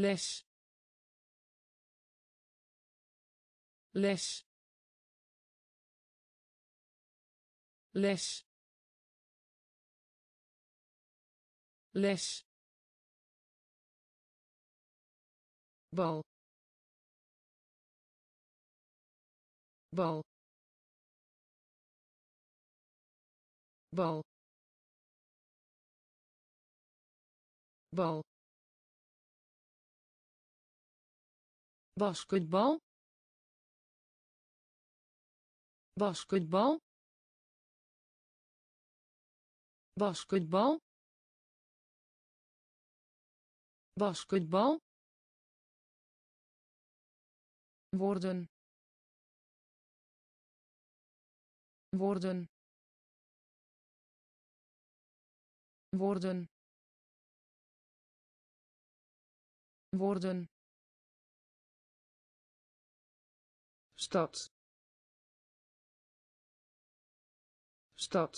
les, les, les, les, bal, bal, bal, bal, basketbal, basketbal, basketbal, basketbal, worden, worden, worden, worden. Stad, stad,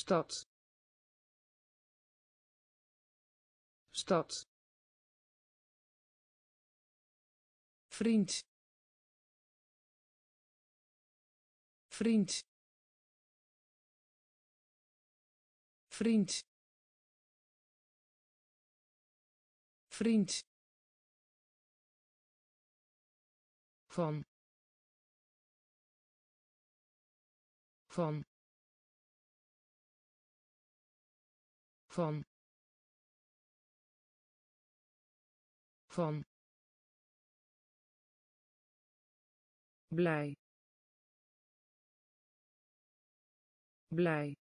stad, stad, vriend, vriend, vriend, vriend. Van, van, van, van, blij, blij,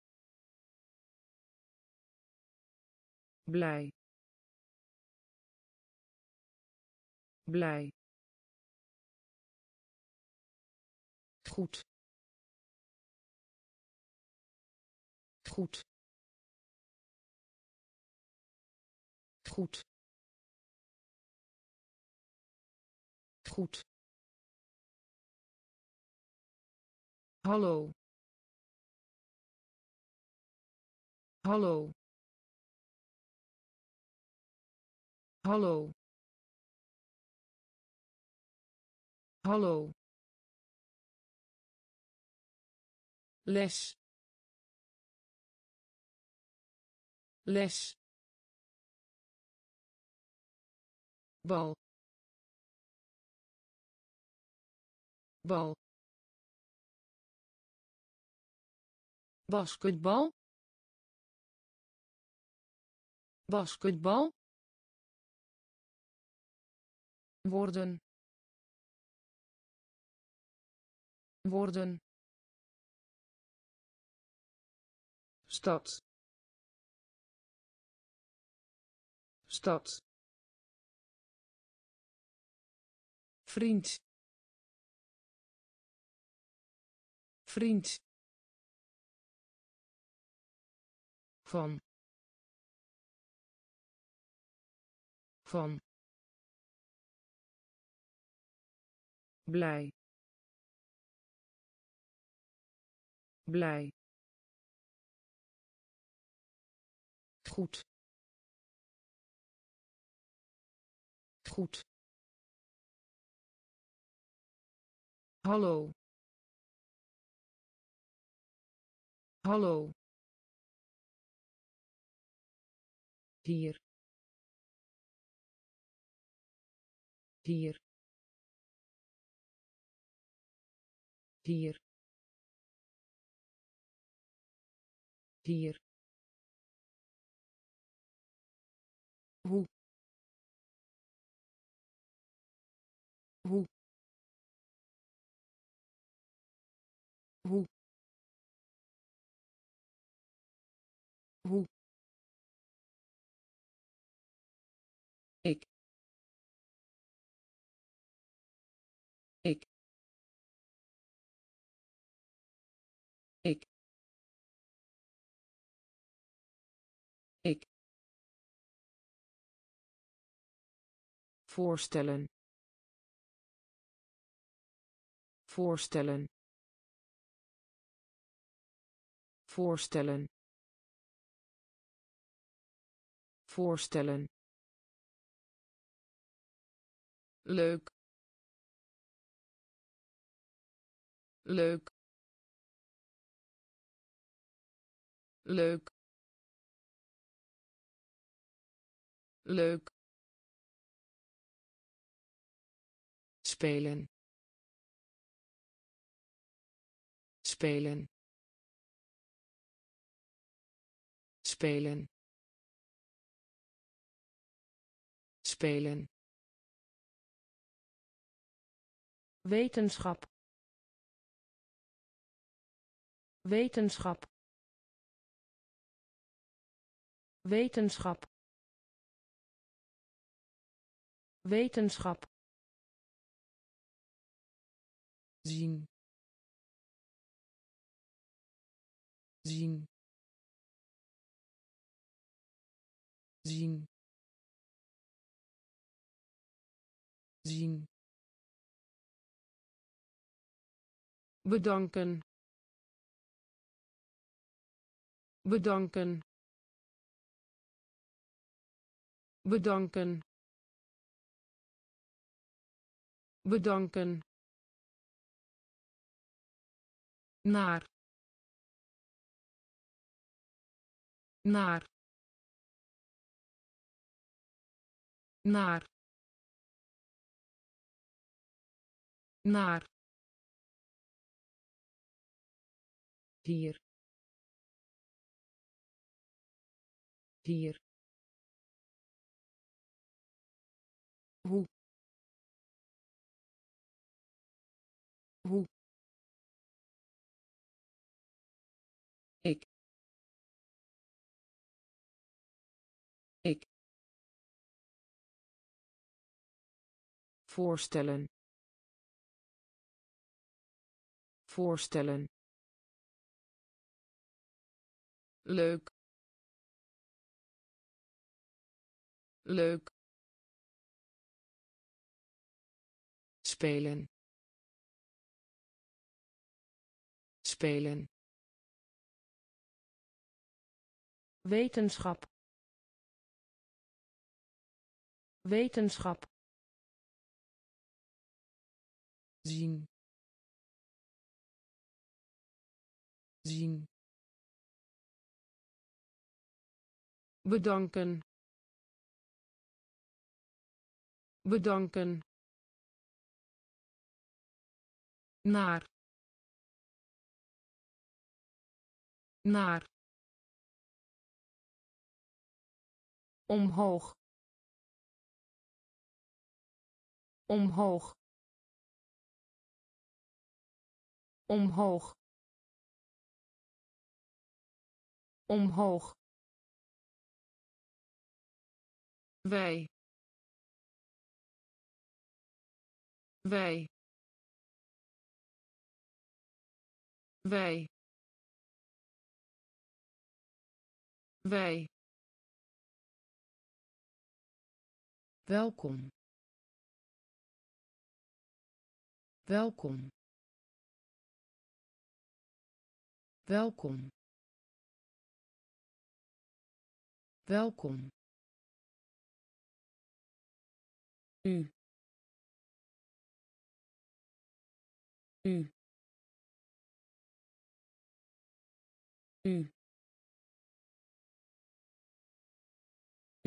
blij, blij. Goed, goed, goed, goed. Hallo, hallo, hallo, hallo. Les, les, bal, bal, basketbal, basketbal, worden, worden. Stad, stad, vriend, vriend, van, van, blij, blij. Goed, goed. Hallo, hallo. Hier, hier, hier, hier. Hoe, hoe, hoe, hoe, ik, ik, ik, ik. Voorstellen, voorstellen, voorstellen, voorstellen, leuk, leuk, leuk, leuk, spelen, spelen, spelen, spelen, wetenschap, wetenschap, wetenschap, wetenschap, zien, zien, zien, zien, bedanken, bedanken, bedanken, bedanken, naar, naar, naar, naar, hier, hier, hoe, hoe, ik, ik, voorstellen, voorstellen, leuk, leuk, spelen, spelen, wetenschap, wetenschap, zien, zien, bedanken, bedanken, naar, naar, omhoog, omhoog, omhoog, omhoog, wij, wij, wij, wij, welkom, welkom, welkom, welkom, u, u, u,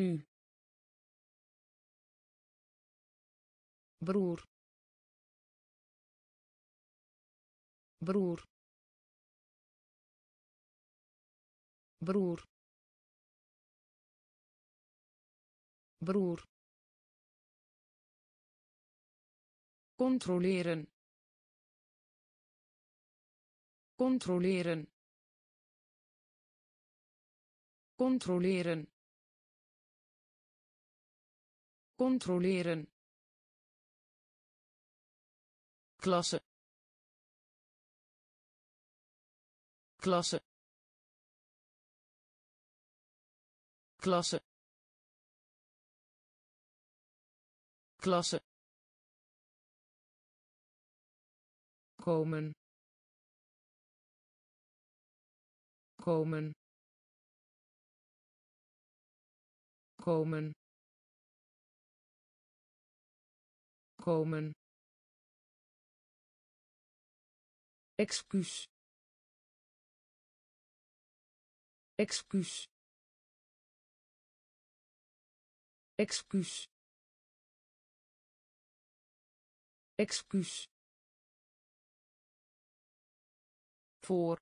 u, broer, broer, broer, broer, controleren, controleren, controleren, controleren, klasse, klasse, klasse, klasse, komen, komen, komen, komen, excuus, excuus, excuus, excuus, voor,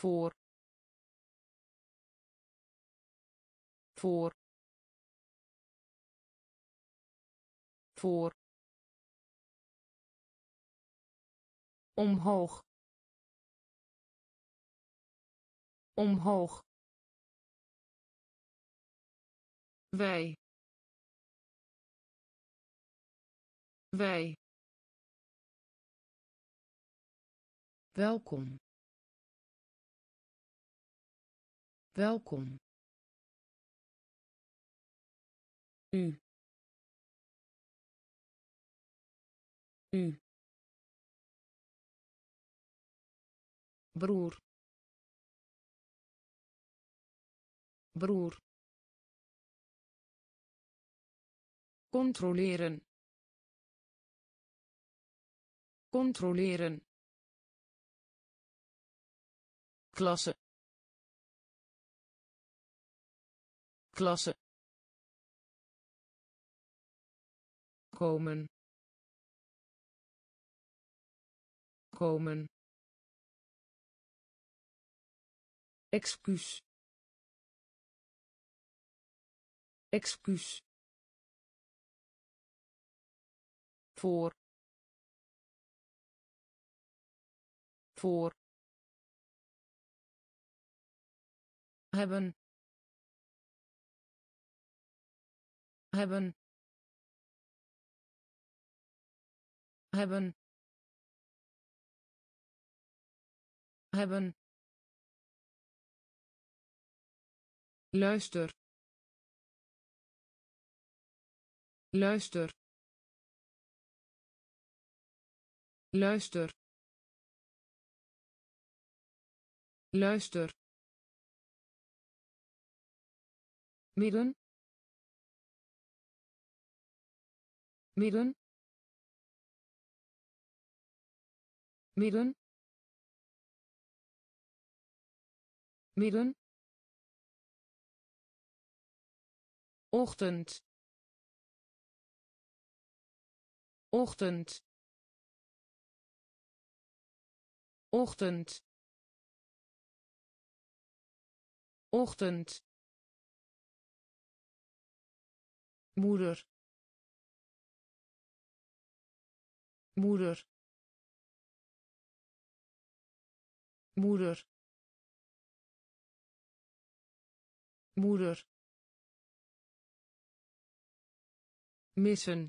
voor, voor, voor, omhoog, omhoog, wij, wij, welkom, welkom, u, u, broer, broer, controleren, controleren, klasse, klasse, komen, komen, excuus, excuus, voor, voor, hebben, hebben, hebben, hebben, luister, luister, luister, luister, midden, midden, midden, midden, ochtend, ochtend, ochtend, ochtend, moeder, moeder, moeder, moeder, missen,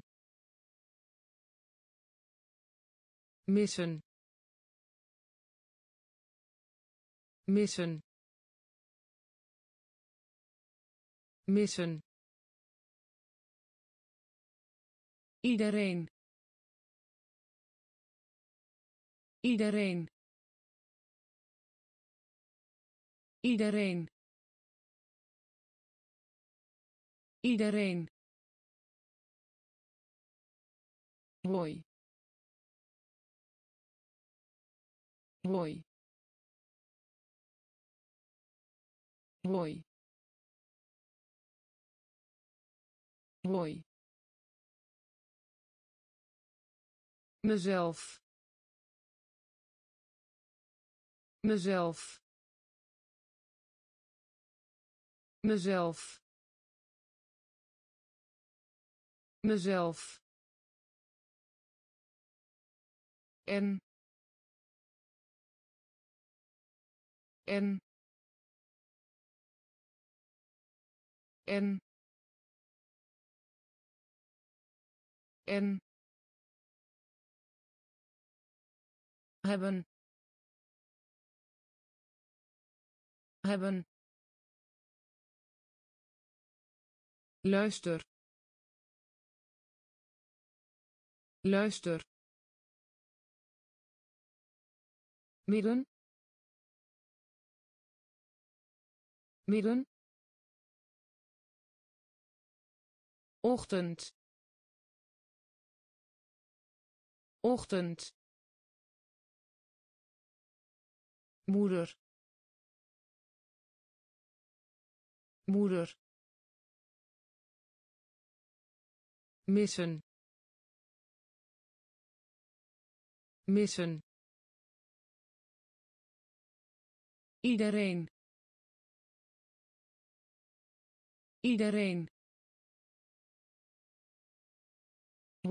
missen, missen, missen, iedereen, iedereen, iedereen, iedereen, hoi, hoi, hoi, hoi, mezelf, mezelf, mezelf, mezelf, en hebben, hebben, luister, luister, midden, midden, ochtend, ochtend, moeder, moeder, missen, missen, iedereen, iedereen,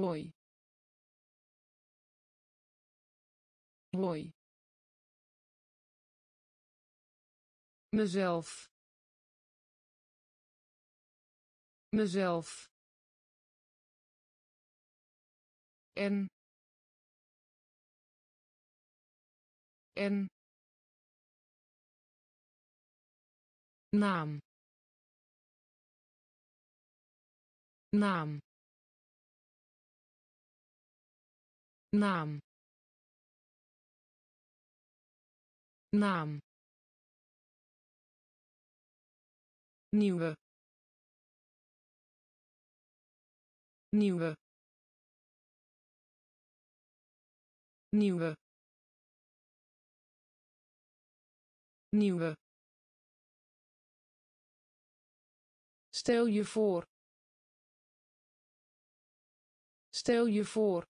hoi, hoi, mezelf, mezelf, en naam, naam, naam, naam, nieuwe, nieuwe, nieuwe, nieuwe. Stel je voor, stel je voor,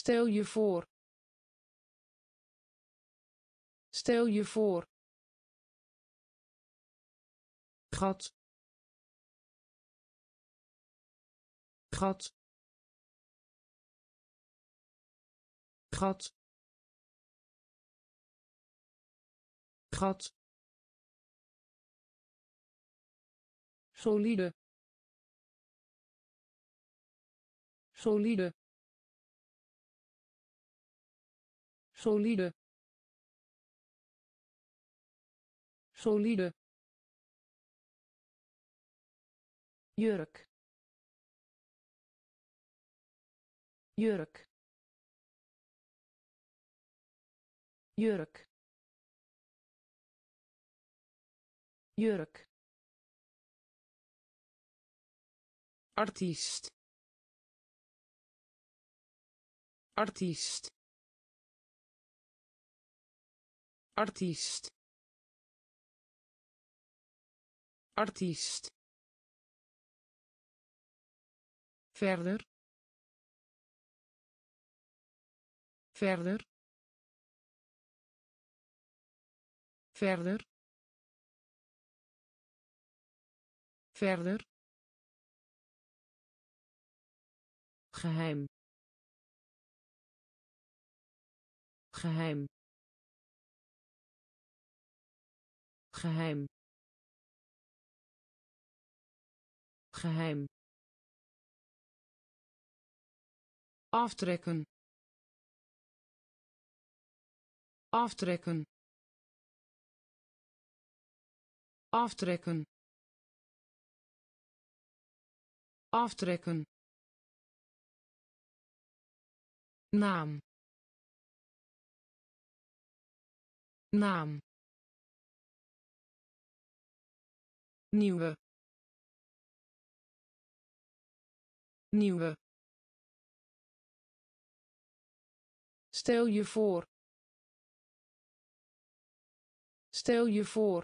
stel je voor, stel je voor, gat, gat, gat, gat, solide, solide, solide, solide, jurk, jurk, jurk, jurk, artiest, artiest, artiest, artiest, verder, verder, verder, verder, geheim, geheim, geheim, geheim, aftrekken, aftrekken, aftrekken, aftrekken, naam, naam, nieuwe, nieuwe, stel je voor, stel je voor,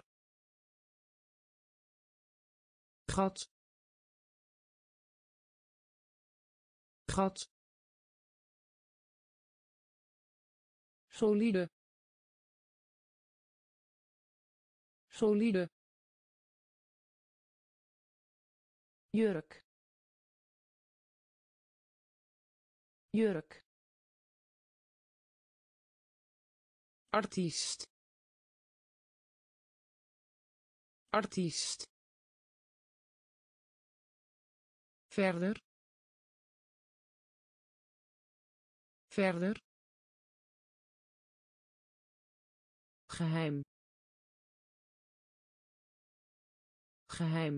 gat, gat, solide, solide, jurk, jurk, artiest, artiest, verder, verder, geheim, geheim,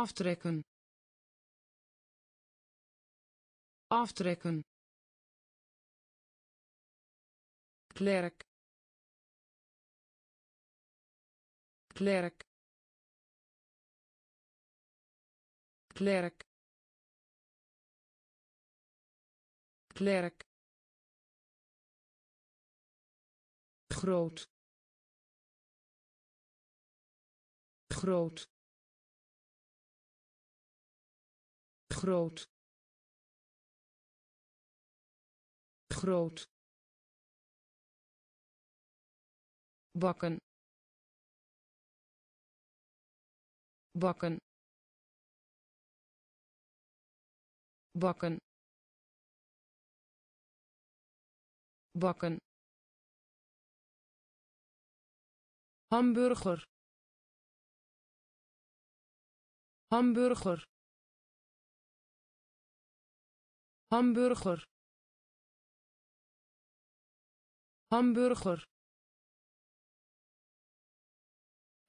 aftrekken, aftrekken, klerk, klerk, klerk, klerk, groot, groot, groot, groot, bakken, bakken, bakken, bakken, hamburger, hamburger, hamburger, hamburger,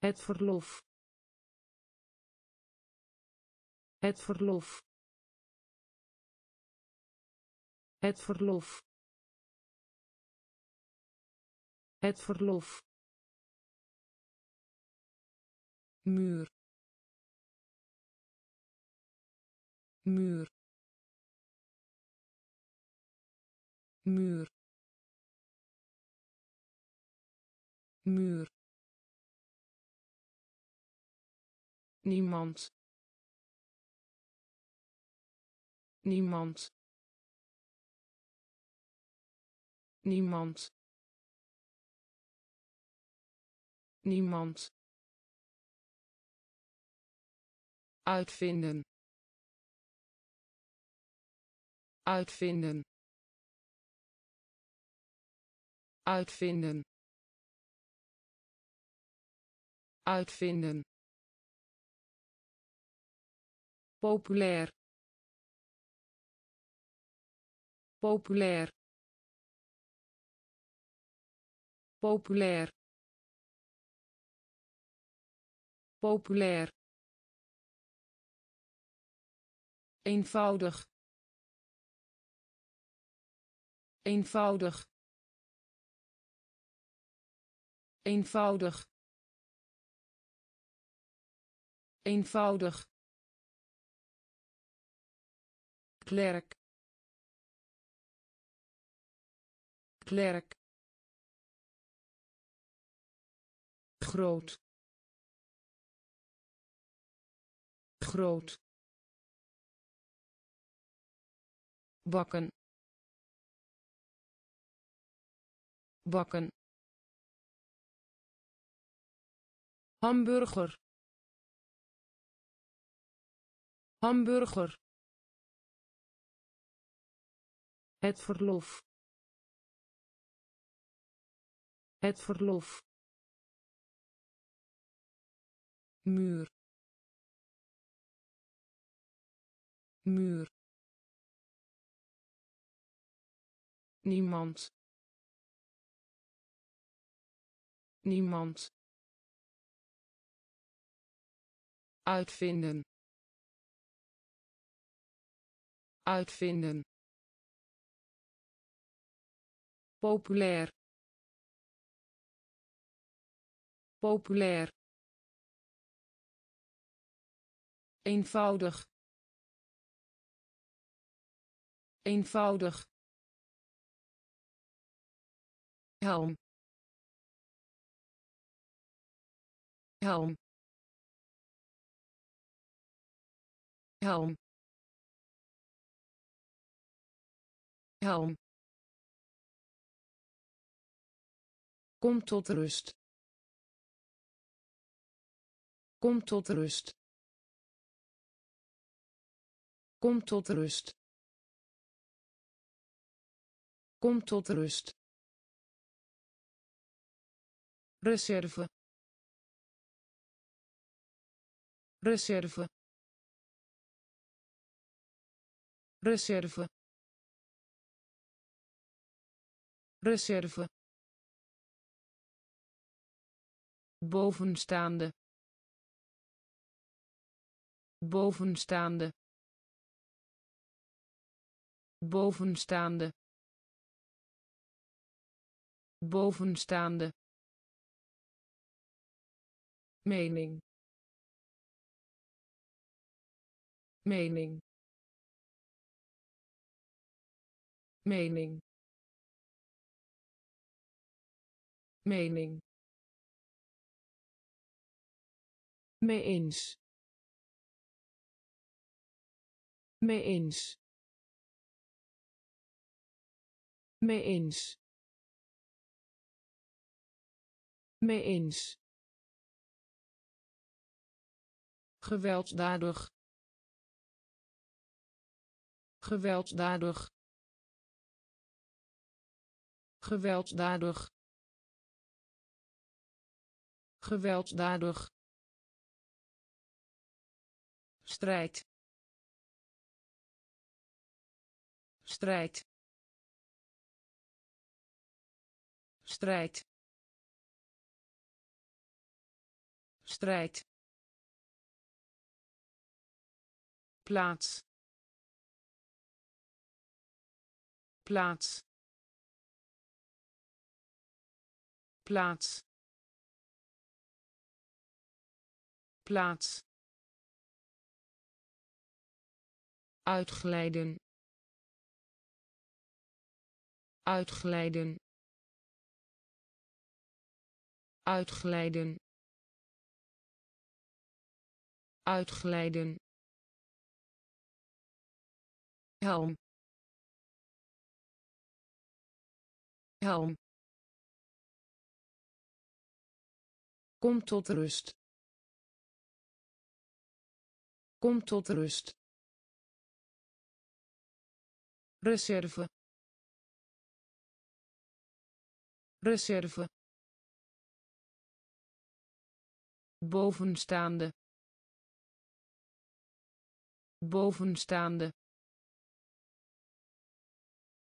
het verlof, het verlof, het verlof, het verlof, muur, muur, muur, muur, niemand, niemand, niemand, niemand, uitvinden, uitvinden, uitvinden, uitvinden, populair, populair, populair, populair, eenvoudig, eenvoudig, eenvoudig, eenvoudig, klerk, klerk, groot, groot, bakken, bakken, hamburger, hamburger, het verlof, het verlof, muur, muur, niemand, niemand, uitvinden, uitvinden, populair, populair, eenvoudig, eenvoudig, helm, helm, helm, helm, kom tot rust, kom tot rust, kom tot rust, kom tot rust, reserve, reserve, reserve, reserve, bovenstaande, bovenstaande, bovenstaande, bovenstaande, mening, mening, mening, mening, mee eens, mee eens, mee eens, mee eens, gewelddadig, gewelddadig, gewelddadig, gewelddadig, strijd, strijd, strijd, strijd, plaats, plaats, plaats, plaats, uitglijden, uitglijden, uitglijden, uitglijden, helm, helm, kom tot rust, kom tot rust, reserve, reserve, bovenstaande, bovenstaande,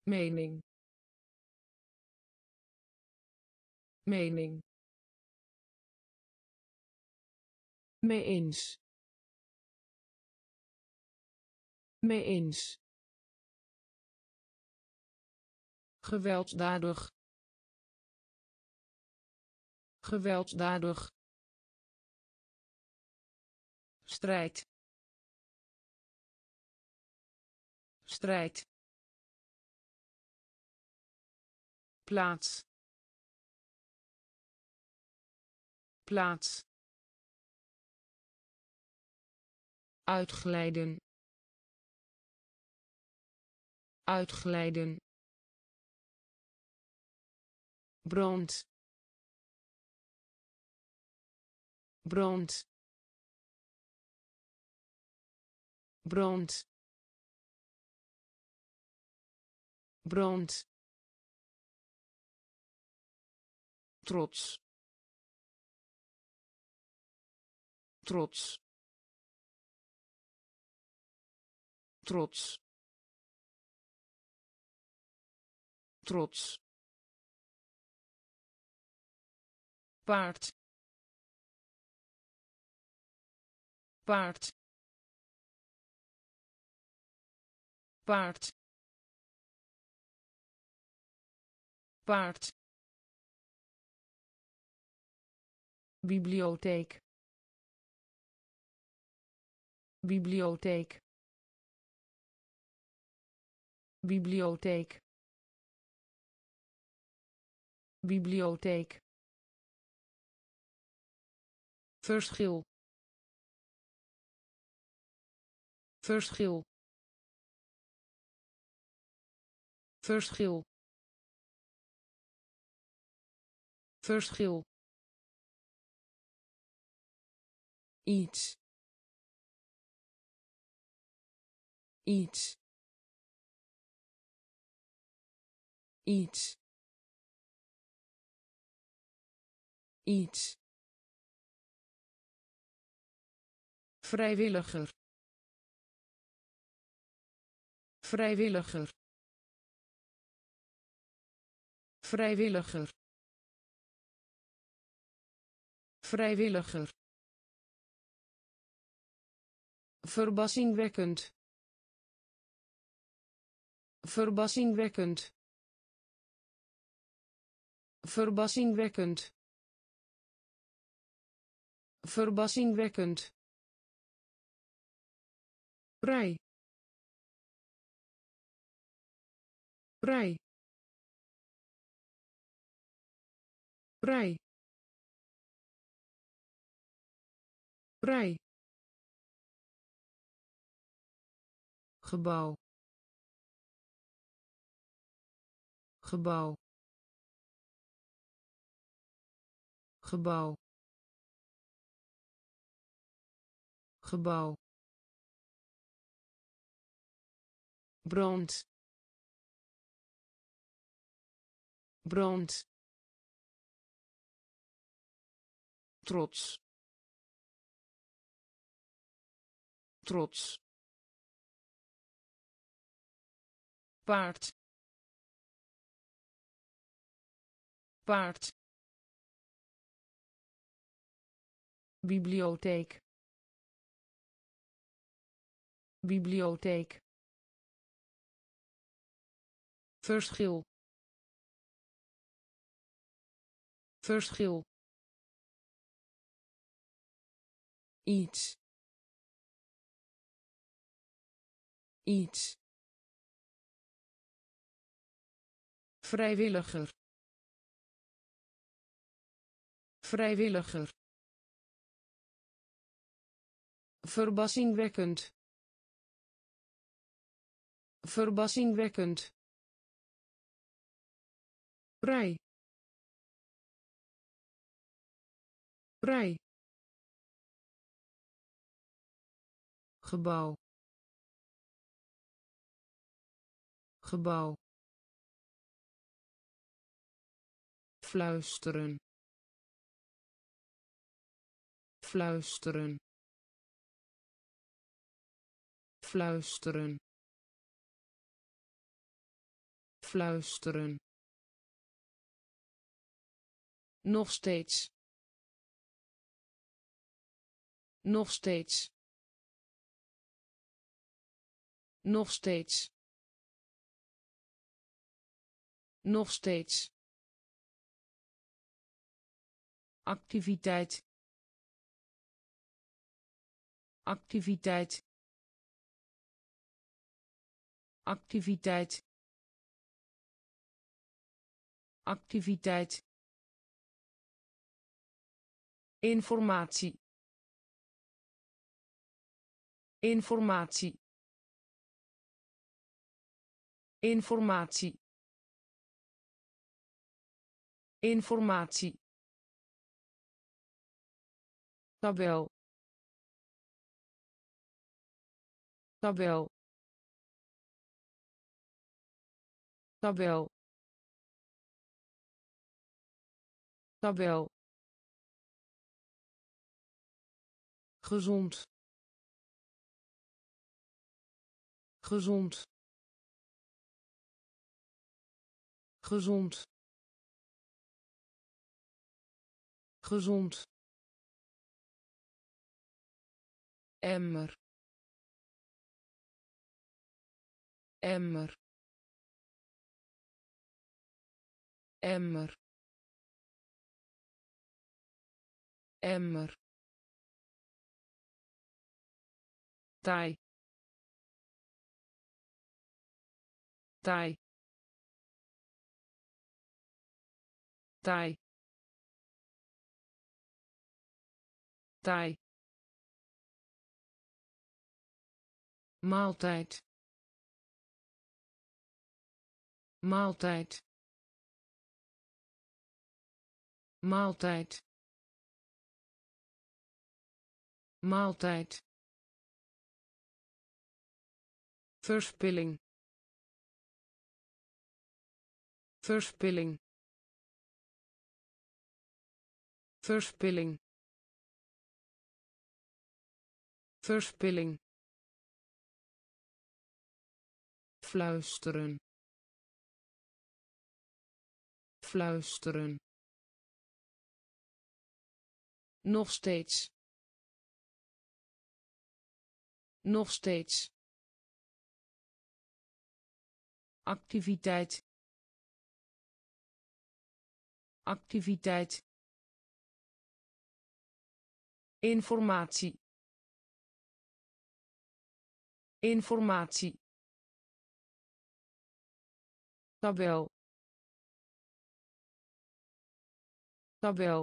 mening, mening, mee eens, mee eens, gewelddadig, gewelddadig, strijd, strijd, plaats, plaats, uitglijden, uitglijden, brand, brand, brand, brand, trots, trots, trots, trots, paard, paard, paard, paard, bibliotheek, bibliotheek, bibliotheek, bibliotheek, verschil, verschil, verschil, verschil, iets, iets, iets, iets, vrijwilliger, vrijwilliger, vrijwilliger, vrijwilliger, verbazingwekkend, verbazingwekkend, verbazingwekkend, verbazingwekkend, prei, prei, prei, prei, gebouw, gebouw, gebouw, gebouw, brand, brand, trots, trots, paard, paard, bibliotheek, bibliotheek, verschil, verschil, iets, iets, vrijwilliger, vrijwilliger, verbazingwekkend, verbazingwekkend, prei, prei, gebouw, gebouw, fluisteren, fluisteren, fluisteren, fluisteren, nog steeds, nog steeds, nog steeds, nog steeds, activiteit, activiteit, activiteit, activiteit, informatie, informatie, informatie, informatie, tabel, tabel, tabel, tabel, gezond, gezond, gezond, gezond, emmer, emmer, emmer, emmer, taai, taai, taai, taai, maaltijd, maaltijd, maaltijd, maaltijd, verspilling, verspilling, verspilling, verspilling, fluisteren, fluisteren, nog steeds, nog steeds, activiteit, activiteit, informatie, informatie, tabel, tabel,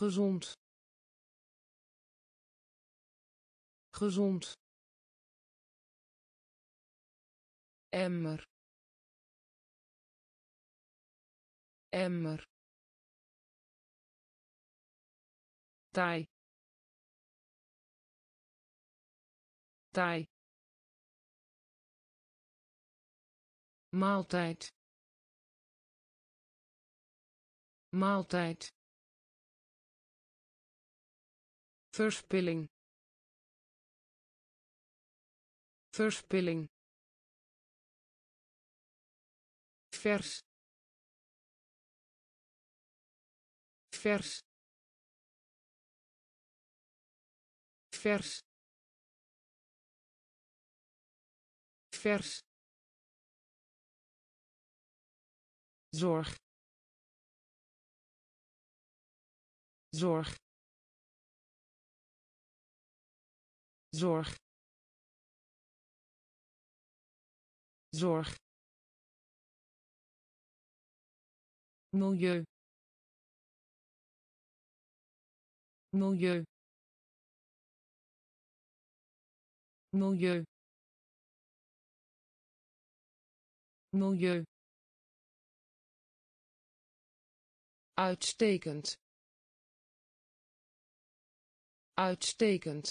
gezond, gezond, emmer, emmer, taai, taai, maaltijd, maaltijd, verspilling, verspilling, vers, vers, vers, vers, zorg, zorg, zorg, zorg, milieu, milieu, milieu, milieu, uitstekend, uitstekend,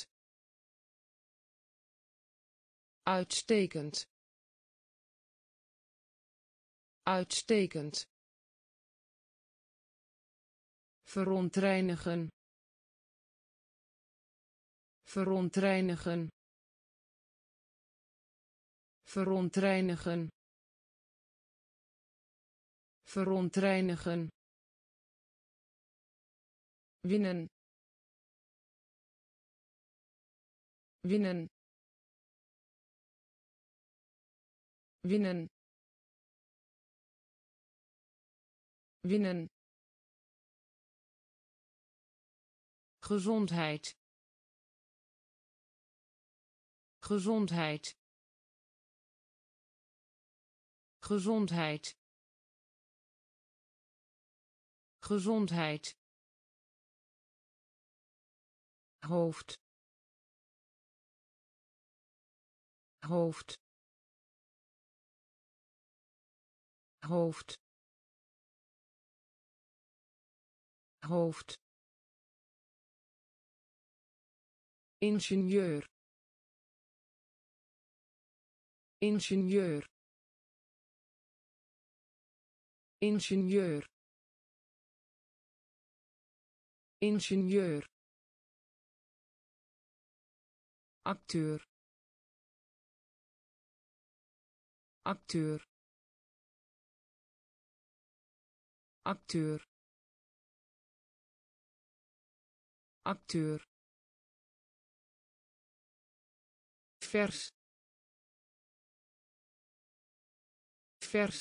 uitstekend, uitstekend, verontreinigen, verontreinigen, verontreinigen, verontreinigen, winnen, winnen, winnen, winnen, gezondheid, gezondheid, gezondheid, gezondheid, hoofd, hoofd, hoofd, hoofd, ingenieur, ingenieur, ingenieur, ingenieur, acteur, acteur, acteur, acteur, vers, vers,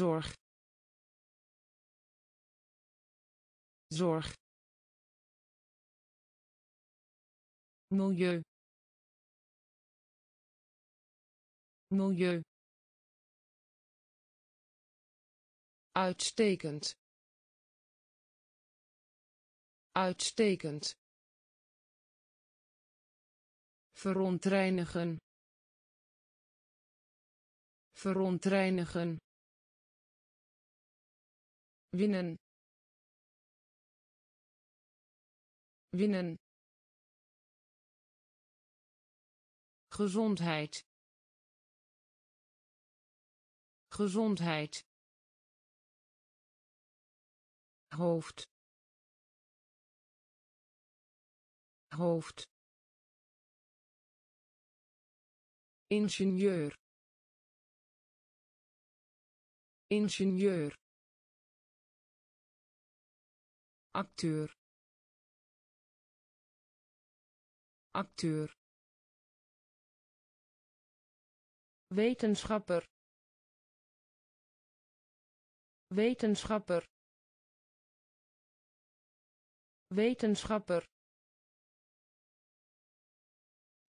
zorg, zorg, milieu, milieu, uitstekend, uitstekend, verontreinigen, verontreinigen, winnen, winnen, gezondheid, gezondheid, hoofd, hoofd, ingenieur, ingenieur, acteur, acteur, wetenschapper, wetenschapper, wetenschapper,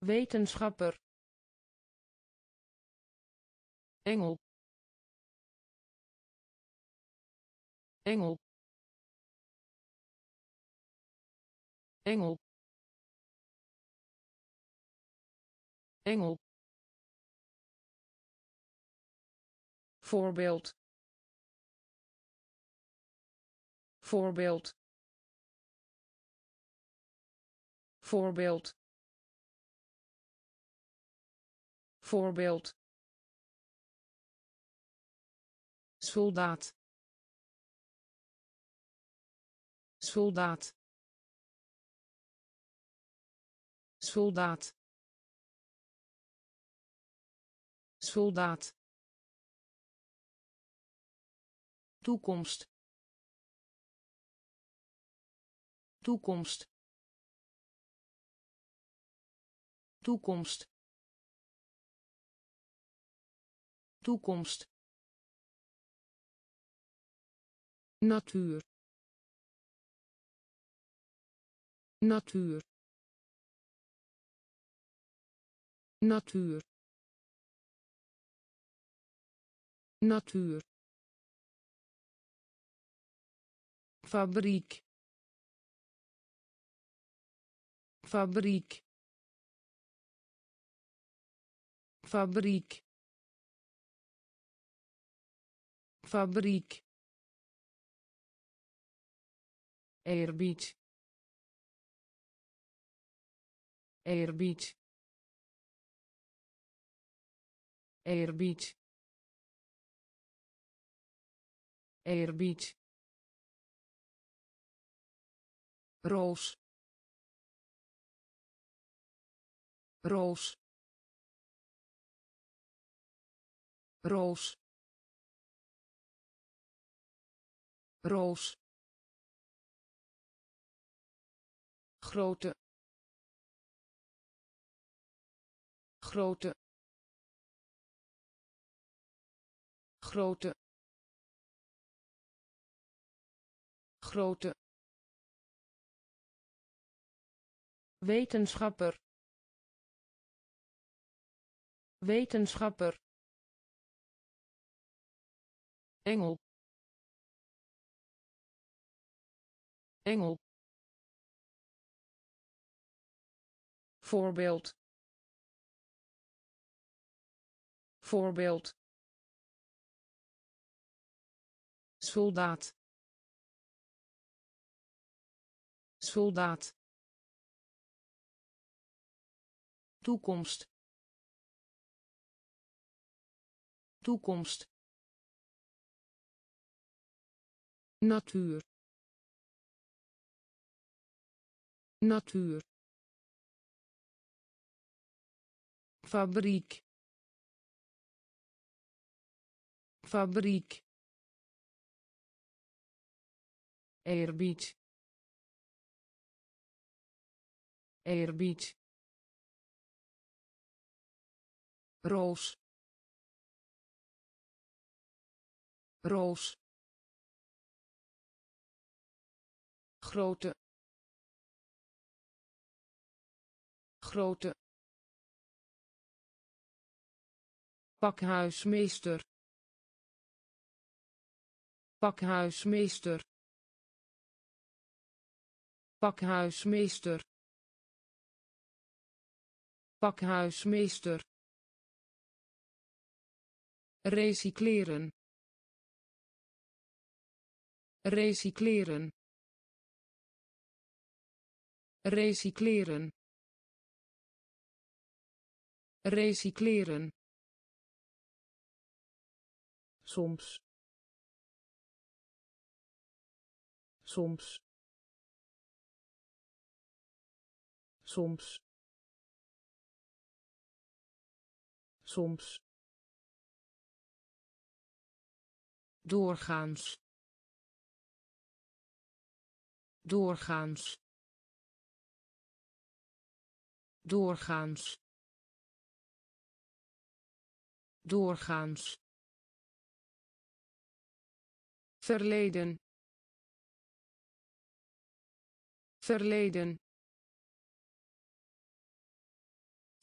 wetenschapper, engel, engel, engel, engel. Voorbeeld, voorbeeld, voorbeeld, voorbeeld, soldaat, soldaat, soldaat, soldaat, toekomst, toekomst, toekomst, toekomst, natuur, natuur, natuur, natuur, fabriek, fabriek, fabriek, fabriek, eerbied, eerbied, eerbied, eerbied, roos, roos, roos, roos, grote, grote, grote, grote, wetenschapper, wetenschapper, engel, engel, voorbeeld, voorbeeld, soldaat, soldaat, toekomst, toekomst, natuur, natuur, fabriek, fabriek, eerbied, eerbied, roos, roos, grote, grote, pakhuismeester, pakhuismeester, pakhuismeester, pakhuismeester, recycleren, recycleren, recycleren, recycleren, soms, soms, soms, soms, doorgaans, doorgaans, doorgaans, doorgaans, verleden, verleden,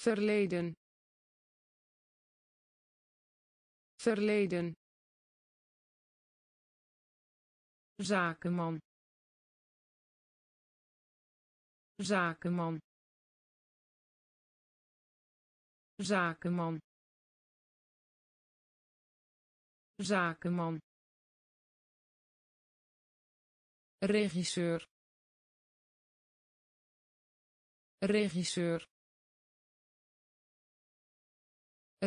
verleden, verleden, zakenman, zakenman, zakenman, zakenman, regisseur, regisseur,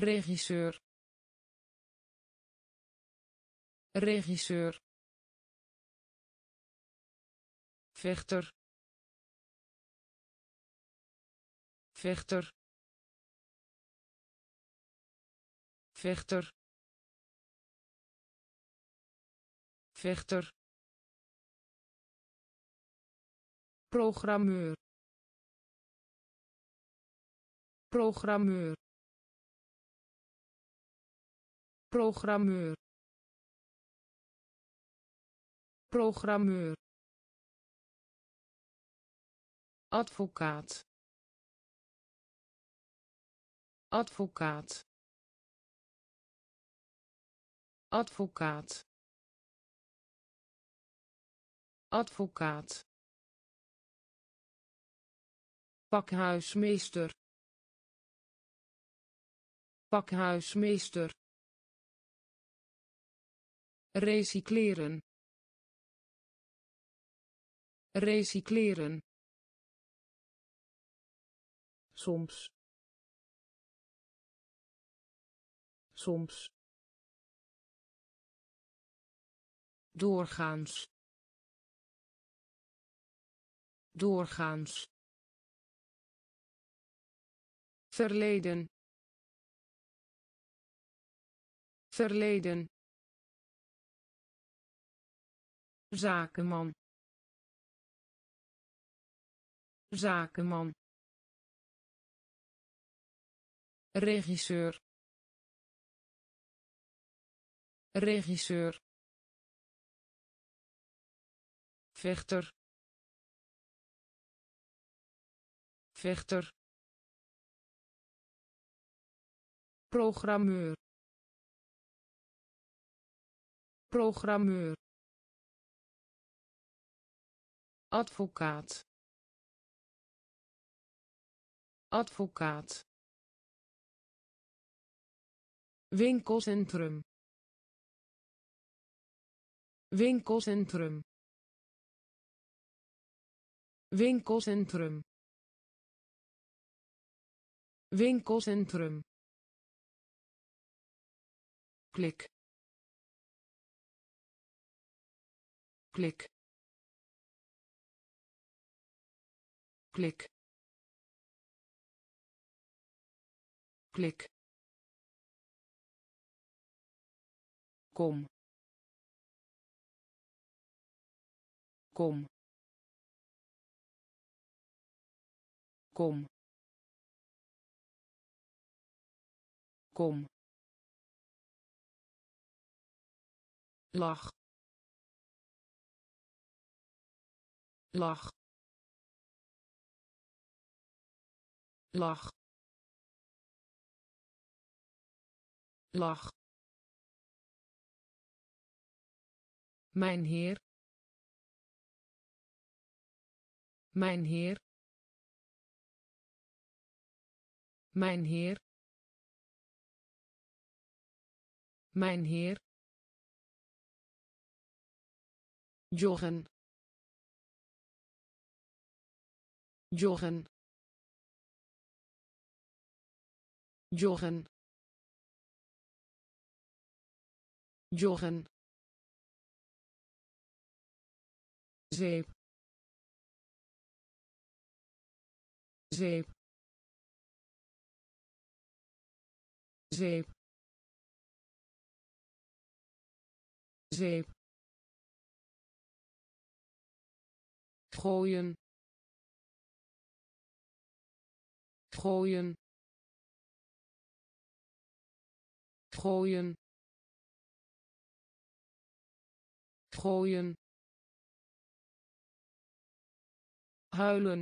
regisseur, regisseur, vechter, vechter, vechter, vechter, programmeur, programmeur, programmeur, programmeur, advocaat, advocaat, advocaat, advocaat, pakhuismeester, pakhuismeester, recycleren, recycleren, soms, soms, doorgaans, doorgaans, verleden, verleden, zakenman, zakenman, regisseur, regisseur, vechter, vechter, programmeur, programmeur, advocaat, advocaat, winkelcentrum, winkelcentrum, winkelcentrum, winkelcentrum, klik, klik, klik, klik, kom, kom, kom, kom, lach, lach, lach, lach, mijn heer, mijn heer, mijn heer, mijn heer, joggen, joggen, joggen, joggen, zeep, zeep, zeep, zeep, gooien, gooien, gooien, gooien, huilen,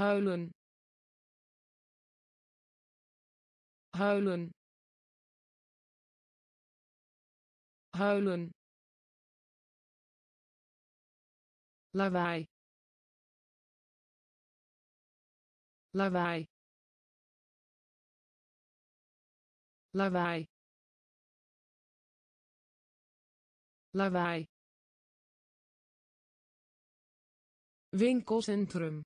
huilen, huilen, huilen, lawaai, lawaai, lawaai, lawaai, winkelcentrum,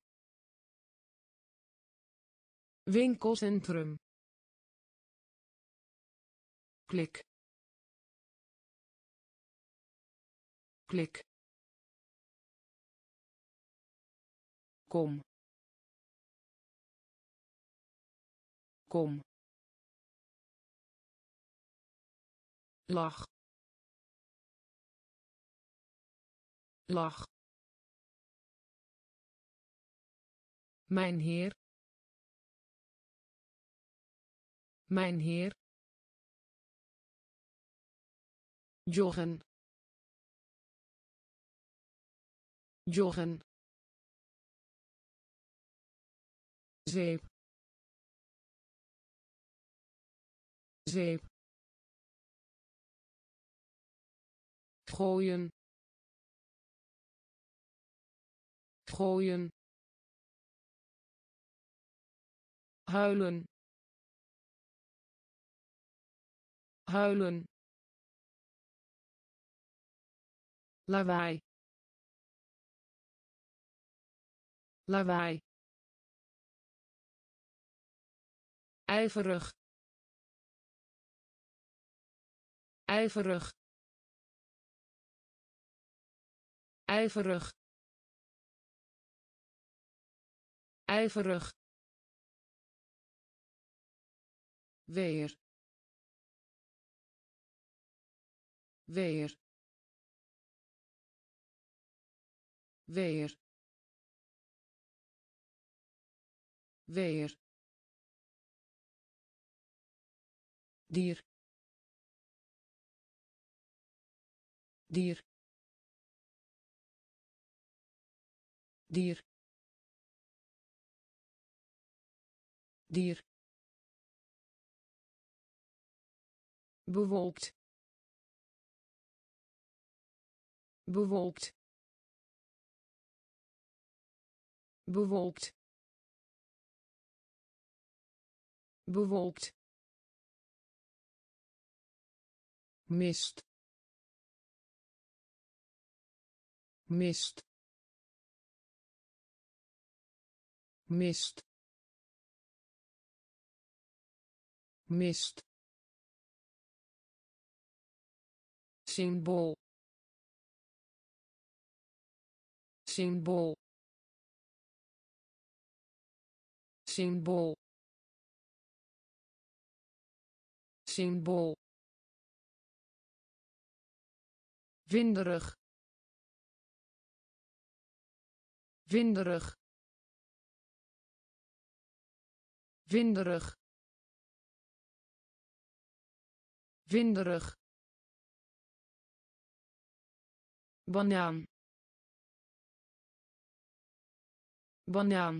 winkelcentrum, klik, klik, kom, kom, lach, lach, mijn heer, mijn heer, joggen, joggen, zeep, zeep, gooien, gooien, huilen, huilen, lawaai, lawaai, ijverig, ijverig, ijverig, ijverig, weer, weer, weer, weer, dier, dier, dier, dier, bewolkt, bewolkt, bewolkt, bewolkt, mist, mist, mist, mist, symbool, symbool, symbool, symbool, winderig, winderig, winderig, winderig, banaan, banaan,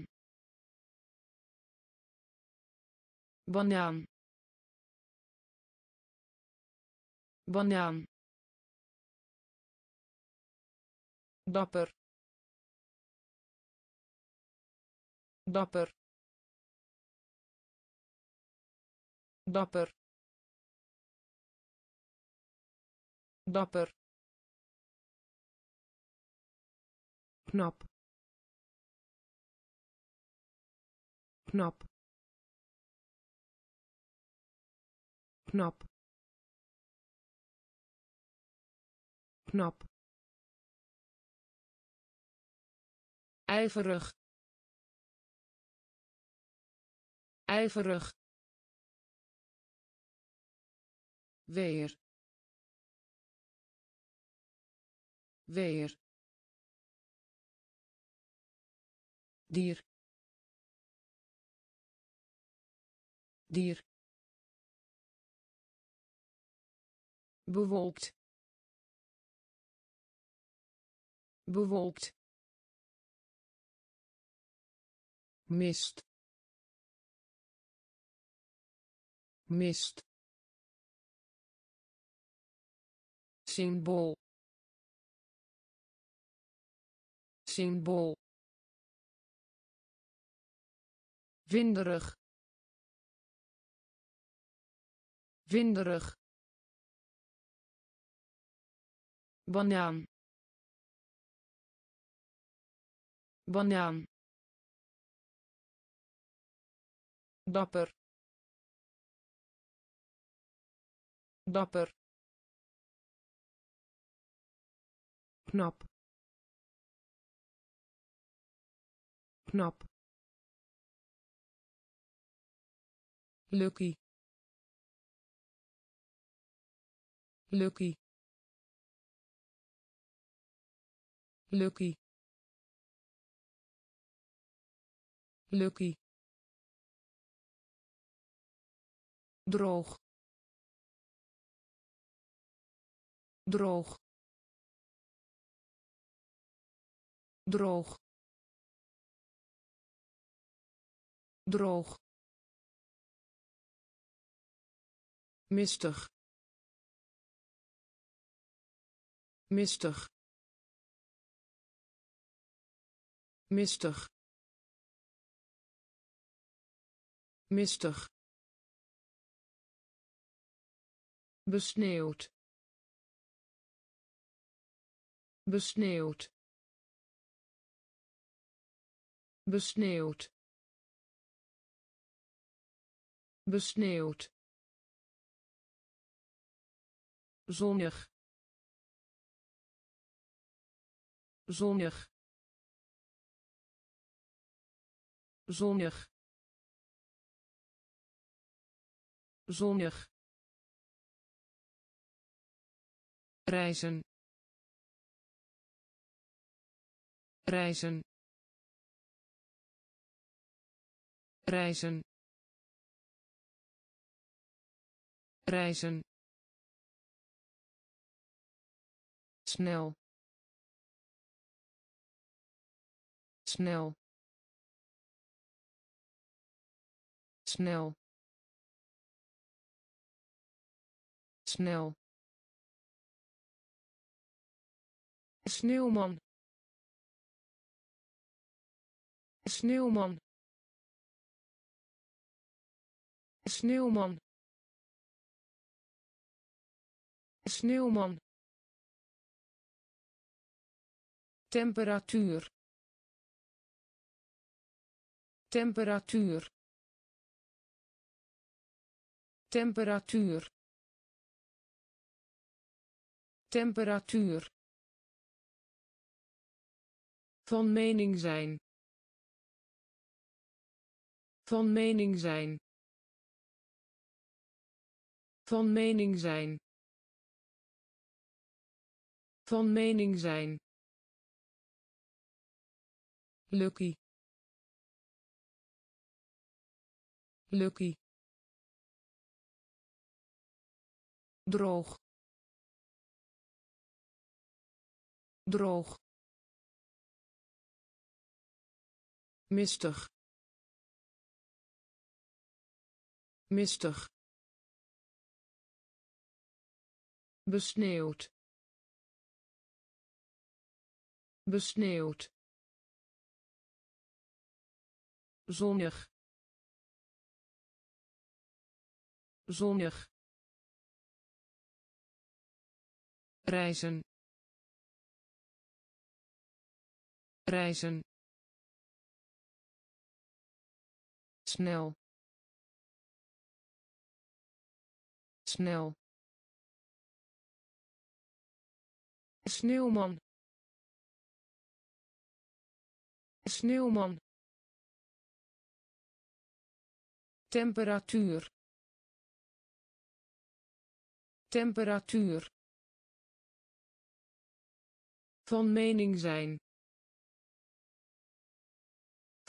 banaan, banaan, dapper, dapper, dapper, dapper, knap, knap, knap, knap, ijverig, ijverig, weer, weer, dier, dier, bewolkt, bewolkt, mist, mist, symbool, symbool, winderig, winderig, banaan, banaan, dapper, dapper, knap, knap, lucky, lucky, lucky, lucky, droog, droog, droog, droog, mistig, mistig, mistig, mistig, besneeuwd, besneeuwd, besneeuwd, besneeuwd, zonnig, zonnig, zonnig, zonnig, reizen, reizen, reizen, reizen, snel, snel, snel, snel, sneeuwman, sneeuwman, sneeuwman, sneeuwman, temperatuur, temperatuur, temperatuur, temperatuur, van mening zijn, van mening zijn, van mening zijn, van mening zijn, lucky, lucky, droog, droog, mistig, mistig, besneeuwd, besneeuwd, zonnig, zonnig, reizen, reizen, snel, snel, sneeuwman, sneeuwman, temperatuur, temperatuur, van mening zijn,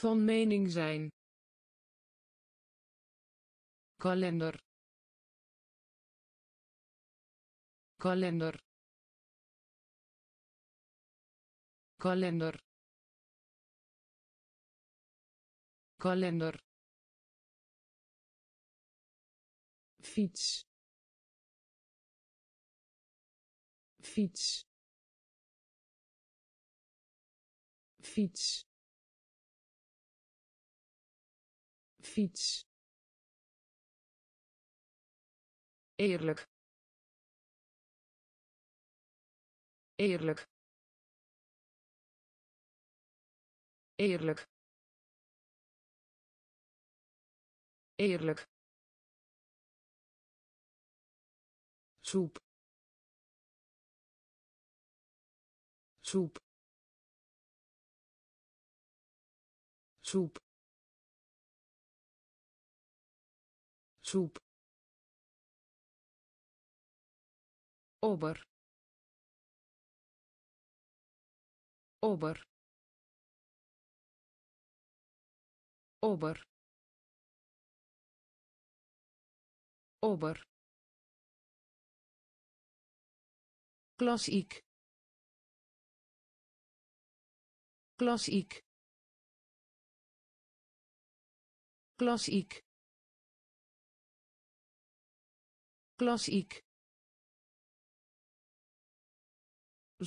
van mening zijn, kalender, kalender, kalender, kalender, fiets, fiets, fiets, fiets. Eerlijk, eerlijk, eerlijk, eerlijk. Soep, soep, soep, soep. Ober, ober, ober, ober. Klassiek, klassiek, klassiek, klassiek.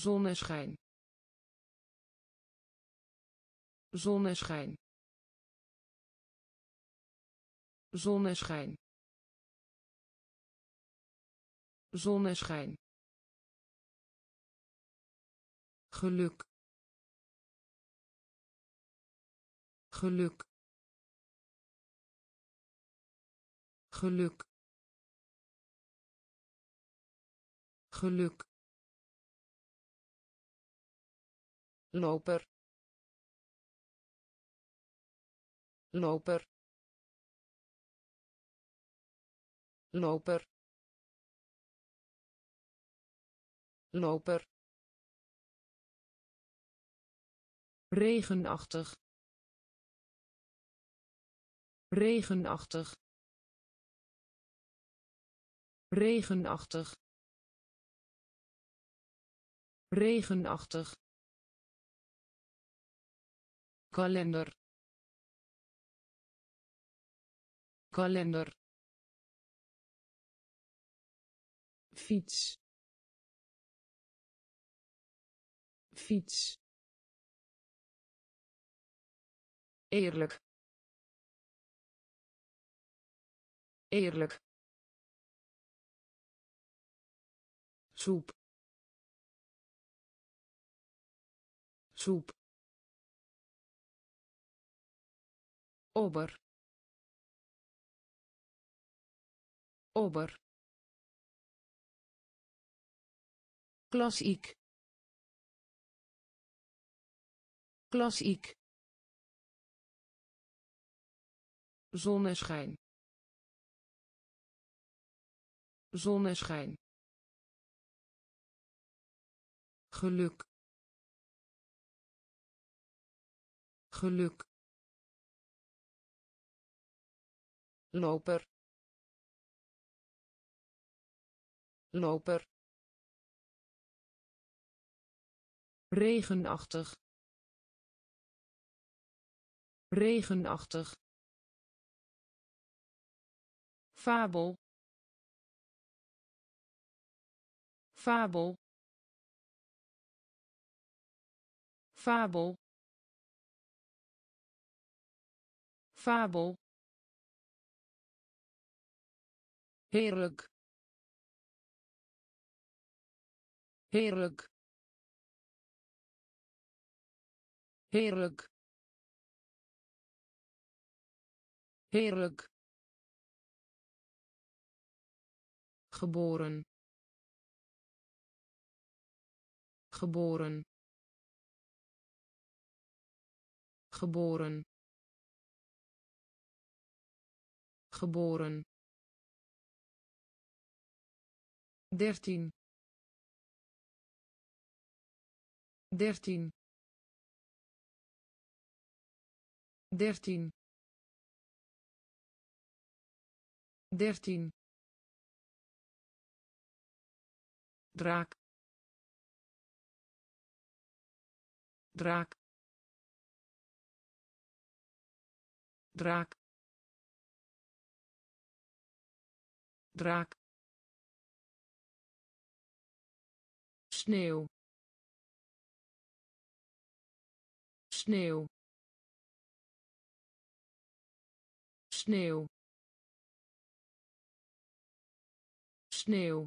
Zonneschijn, zonneschijn, zonneschijn, zonneschijn. Geluk, geluk, geluk, geluk. Loper, loper, loper, loper. Regenachtig, regenachtig, regenachtig, regenachtig. Kalender, kalender, fiets, fiets, eerlijk, eerlijk, soep, soep. Ober, ober, klassiek, klassiek, zonneschijn, zonneschijn, geluk, geluk. Loper, loper. Regenachtig, regenachtig. Fabel, fabel, fabel, fabel. Heerlijk, heerlijk, heerlijk, heerlijk. Geboren, geboren, geboren, geboren. 13, 13, 13, 13 draak draak draak draak sneeuw sneeuw sneeuw sneeuw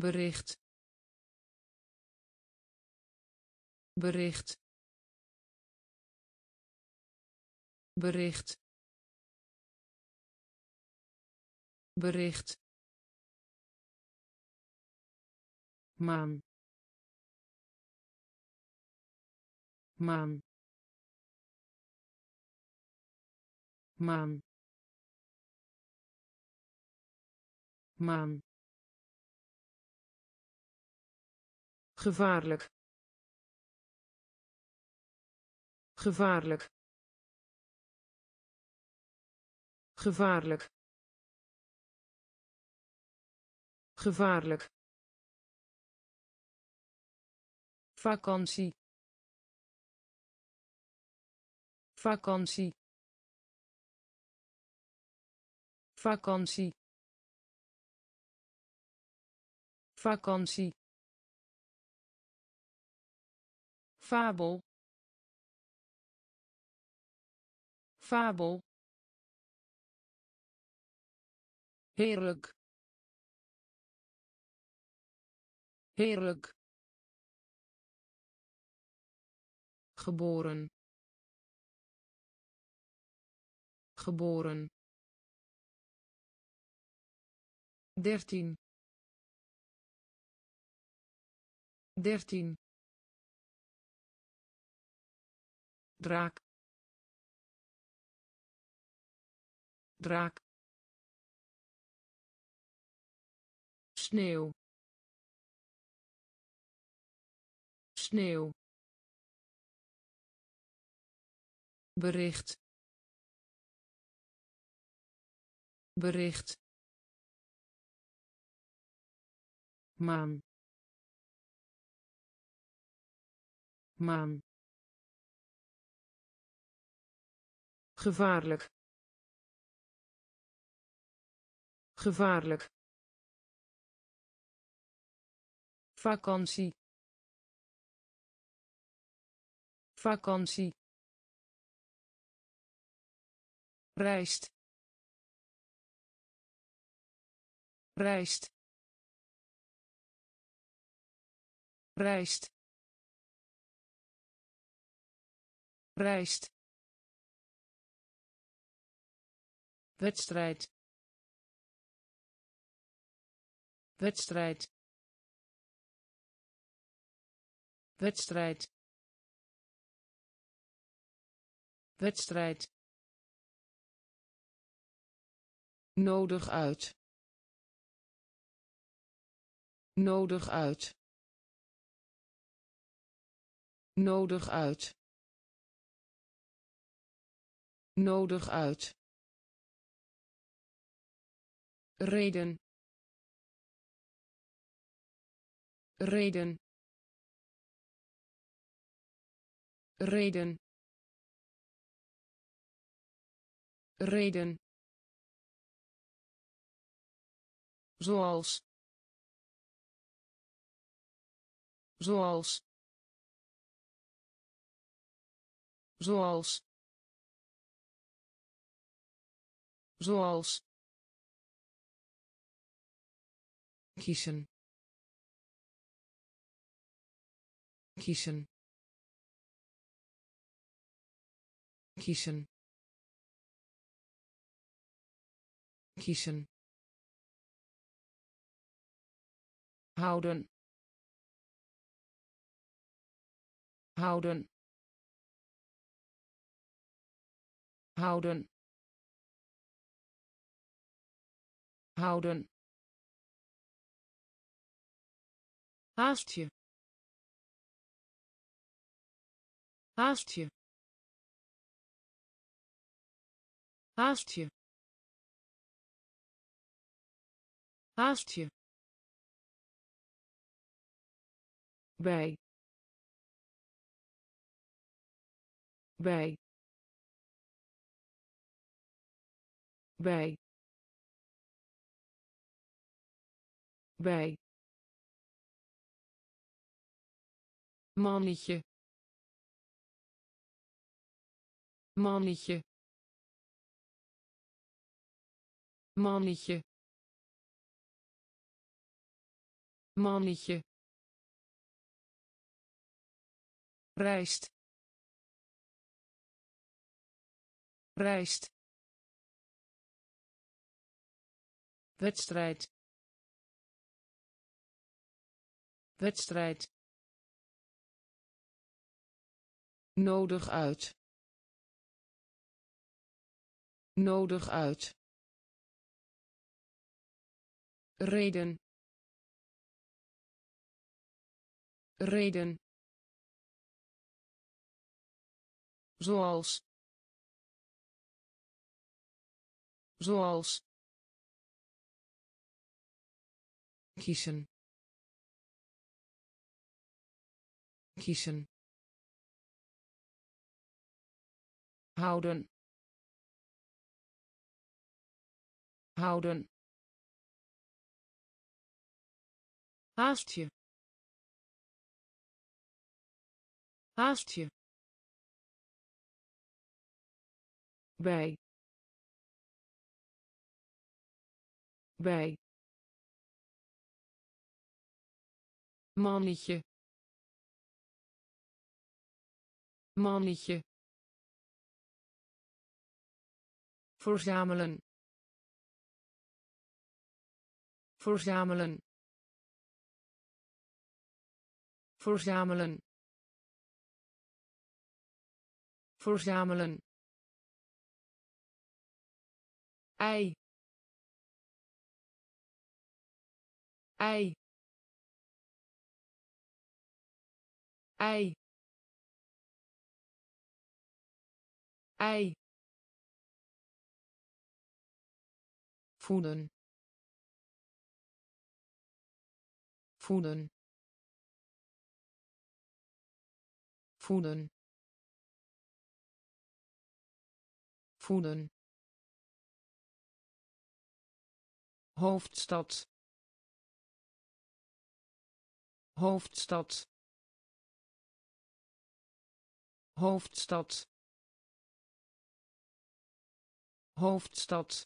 bericht bericht bericht bericht maan maan maan maan gevaarlijk gevaarlijk gevaarlijk gevaarlijk vakantie vakantie vakantie vakantie fabel fabel heerlijk heerlijk geboren geboren 13 13 draak draak sneeuw sneeuw bericht bericht maan maan gevaarlijk gevaarlijk vakantie vakantie rijst rijst rijst rijst wedstrijd wedstrijd wedstrijd wedstrijd nodig uit nodig uit nodig uit nodig uit reden reden reden reden zoals zoals zoals zoals kiezen kiezen kiezen kiezen houden houden houden houden haast je haast je Haast je. Haast je. Bij. Bij. Bij. Bij. Mannetje. Mannetje. Mannetje. Mannetje. Rijst. Rijst. Wedstrijd. Wedstrijd. Nodig uit. Nodig uit. Reden. Reden. Zoals. Zoals. Kiezen. Kiezen. Houden. Houden. Haast je. Haast je. Bij. Bij. Mannetje. Mannetje. Verzamelen. Verzamelen. Verzamelen. Verzamelen. Ei. Ei. Ei. Ei. Voeden. Voeden. Voeden. Voeden. Hoofdstad. Hoofdstad. Hoofdstad. Hoofdstad.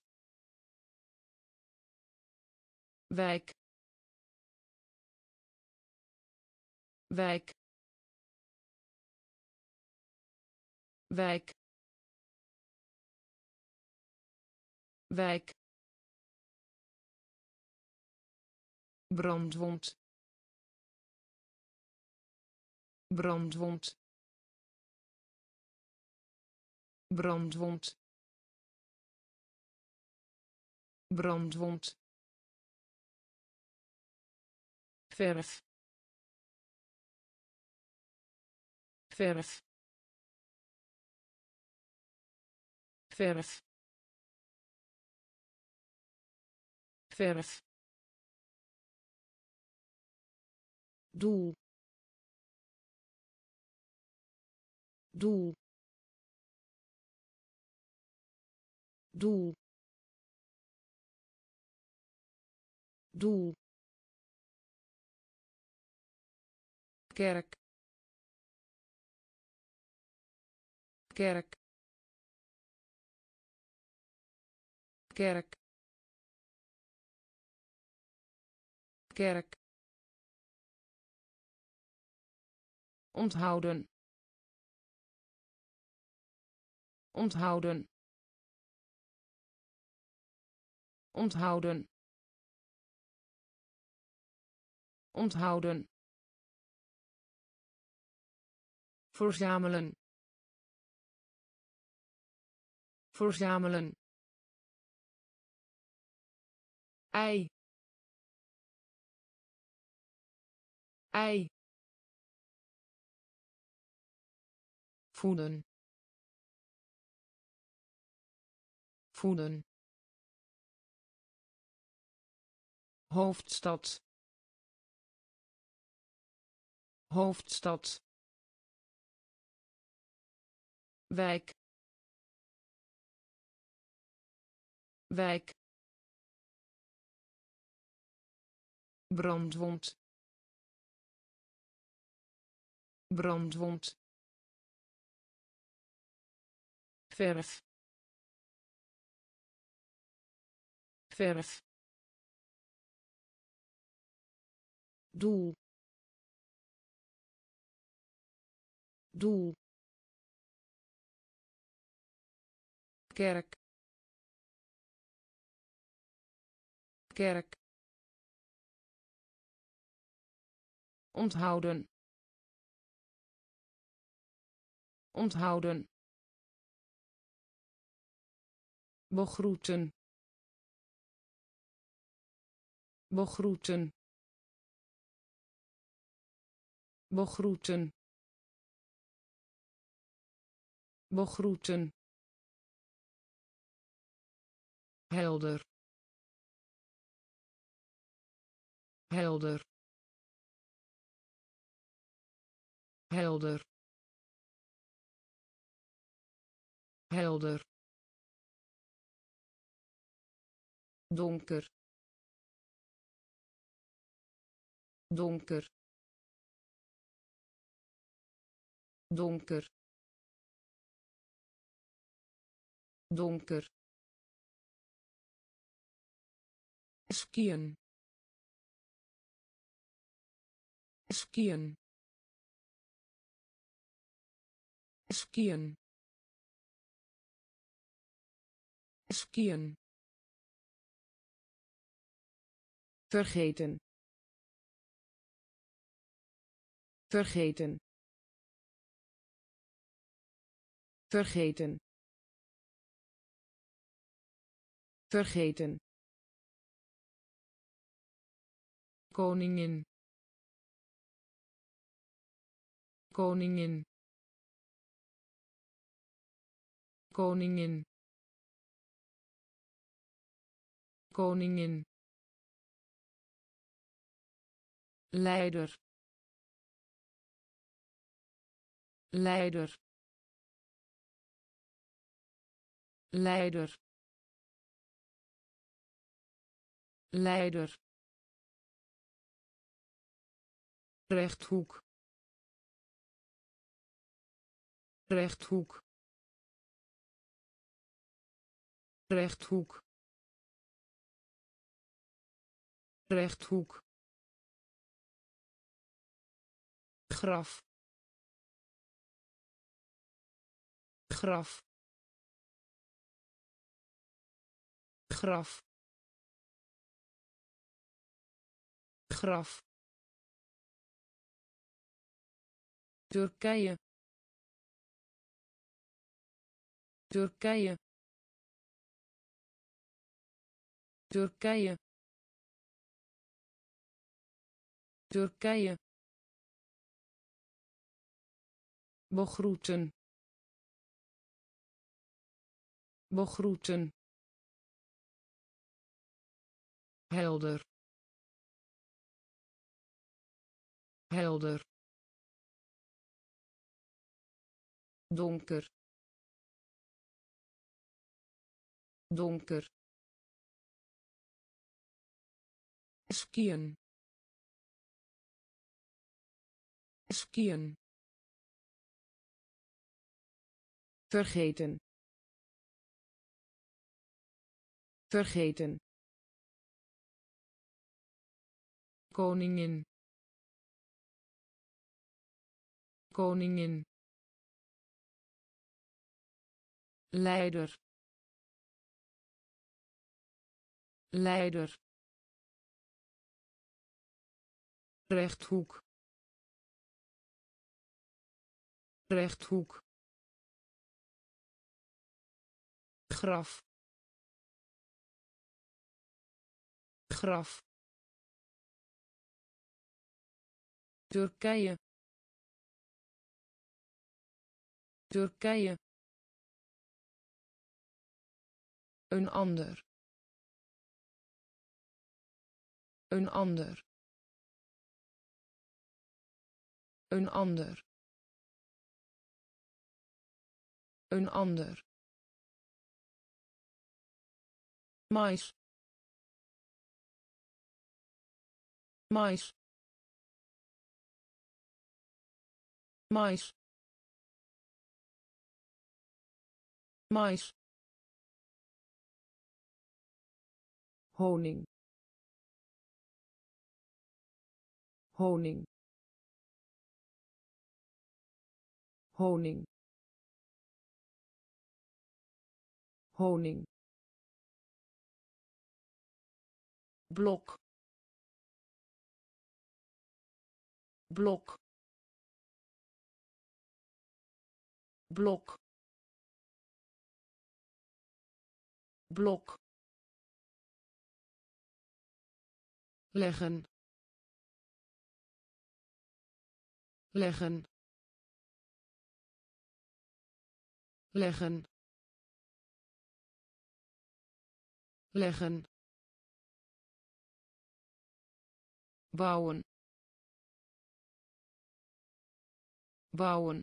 Wijk. Wijk. Wijk. Wijk. Brandwond. Brandwond. Brandwond. Brandwond. Verf. Verf. Verf. Verf. Doel. Doel. Doel. Doel. Kerk. Kerk. Kerk. Kerk. Onthouden. Onthouden. Onthouden. Onthouden. Verzamelen. Verzamelen. Ei. Ei. Voeden. voeden, hoofdstad, hoofdstad, wijk, wijk, brandwond, brandwond, verf, verf, doel, doel, kerk, kerk, onthouden, onthouden, begroeten, begroeten, begroeten, begroeten, helder, helder, helder, helder, donker, donker, donker, donker, skiën, skiën, skiën, skiën, vergeten, vergeten, vergeten, vergeten, koningin, koningin, koningin, koningin, leider, leider, leider, leider, rechthoek, rechthoek, rechthoek, rechthoek, graf, graf, graf, graf, Turkije, Turkije, Turkije, Turkije, begroeten, begroeten, helder, helder, donker, donker, skiën, skiën, vergeten, vergeten, koningin, koningin, leider, leider, rechthoek, rechthoek, graf, graf, Turkije, Turkije, Een ander. Een ander. Een ander. Een ander. Mais. Mais. Mais. Mais. Honing. Honing. Honing. Honing. Blok. Blok. Blok. Blok. Leggen. Leggen. Leggen. Leggen. Bouwen. Bouwen.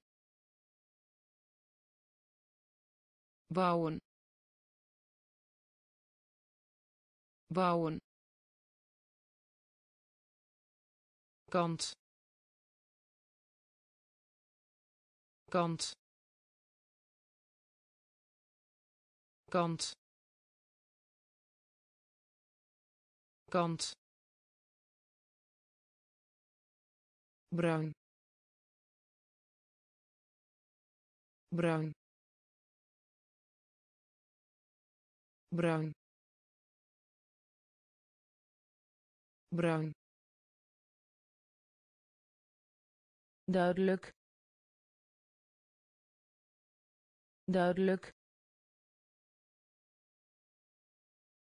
Bouwen. Bouwen. Kant. Kant. Kant. Kant. Bruin. Bruin. Bruin. Bruin. Duidelijk. Duidelijk.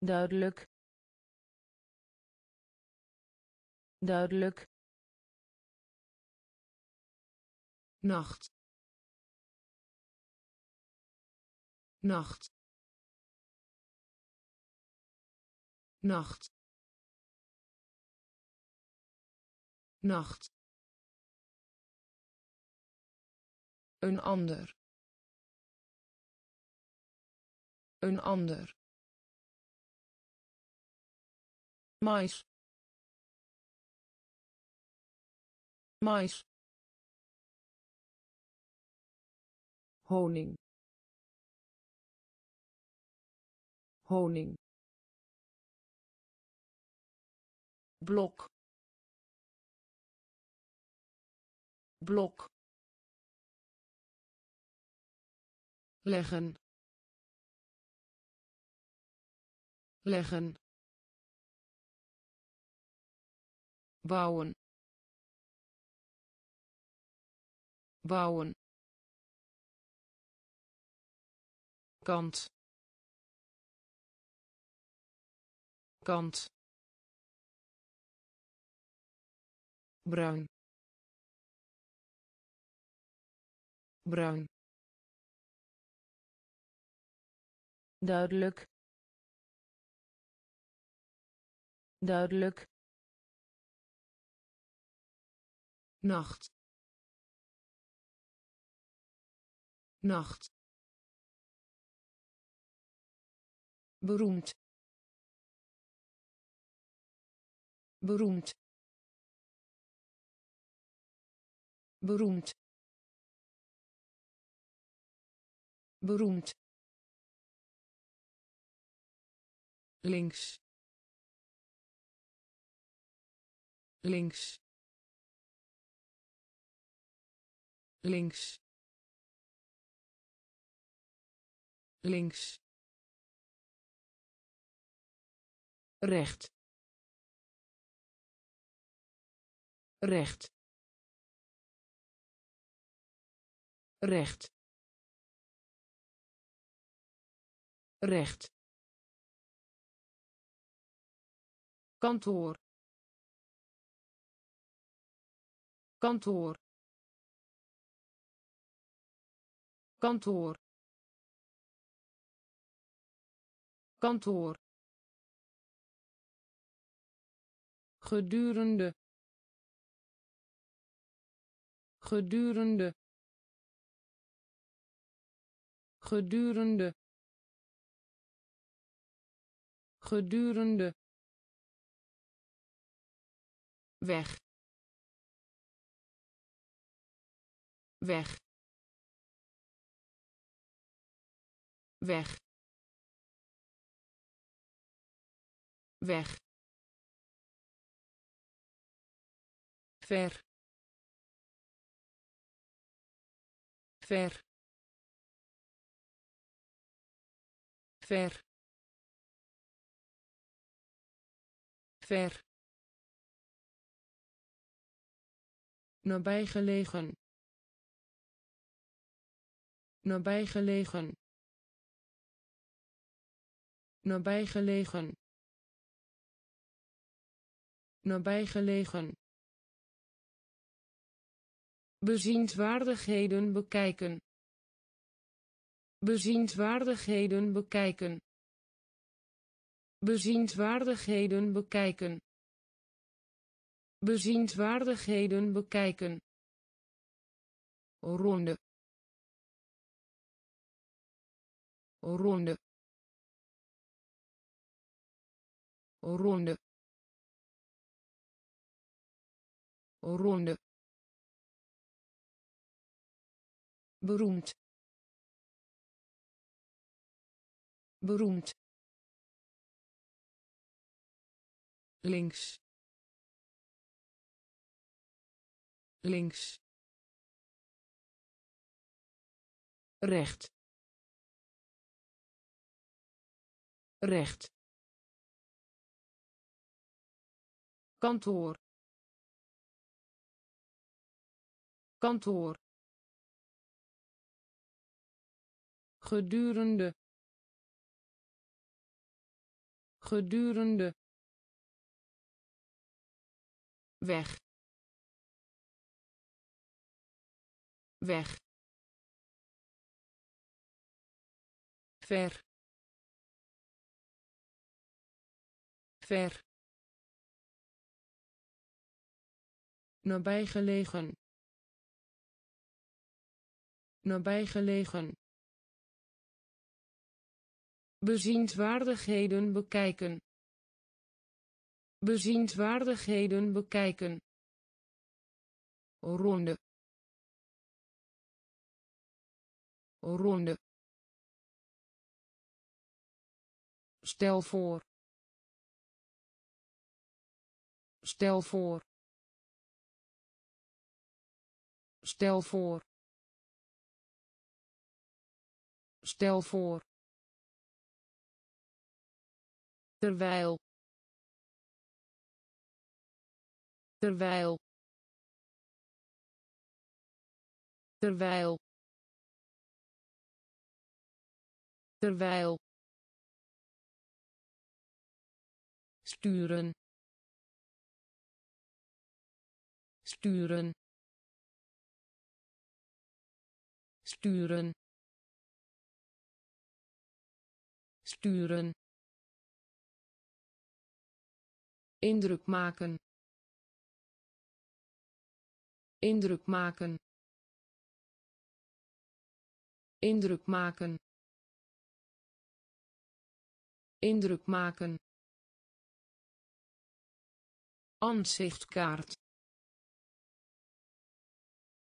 Duidelijk. Duidelijk. Nacht. Nacht. Nacht. Nacht. Een ander. Een ander. Mais. Mais. Honing. Honing. Blok. Blok. Leggen. Leggen. Bouwen. Bouwen. Kant. Kant. Bruin. Bruin. Duidelijk. Duidelijk. Nacht. Nacht. Beroemd. Beroemd. Beroemd. Beroemd. Links. Links. Links. Links. Recht. Recht. Recht. Recht. Kantoor. Kantoor. Kantoor. kantoor, gedurende, gedurende, gedurende, gedurende, weg, weg, weg, weg. Ver, ver, ver, ver. Nabijgelegen, nabijgelegen, nabijgelegen, nabijgelegen. Bezienswaardigheden bekijken, bezienswaardigheden bekijken, bezienswaardigheden bekijken, bezienswaardigheden bekijken. Ronde, ronde, ronde, ronde. Beroemd, beroemd, links, links, recht, recht, kantoor, kantoor, gedurende, gedurende, weg, weg, ver, ver, nabijgelegen, nabijgelegen. Bezienswaardigheden bekijken, bezienswaardigheden bekijken. Ronde, ronde. Stel voor, stel voor, stel voor, stel voor. Terwijl, terwijl, terwijl, terwijl. Sturen, sturen, sturen, sturen. Indruk maken, indruk maken, indruk maken, indruk maken. Aanzichtkaart,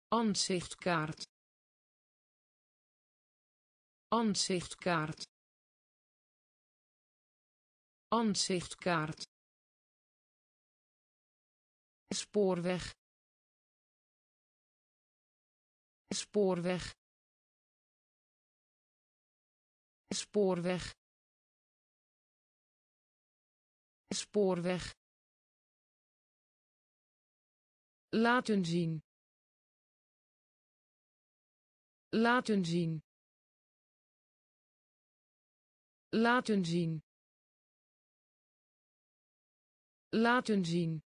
aanzichtkaart, aanzichtkaart, aanzichtkaart. Spoorweg, spoorweg, spoorweg, spoorweg. Laten zien, laten zien, laten zien, laten zien.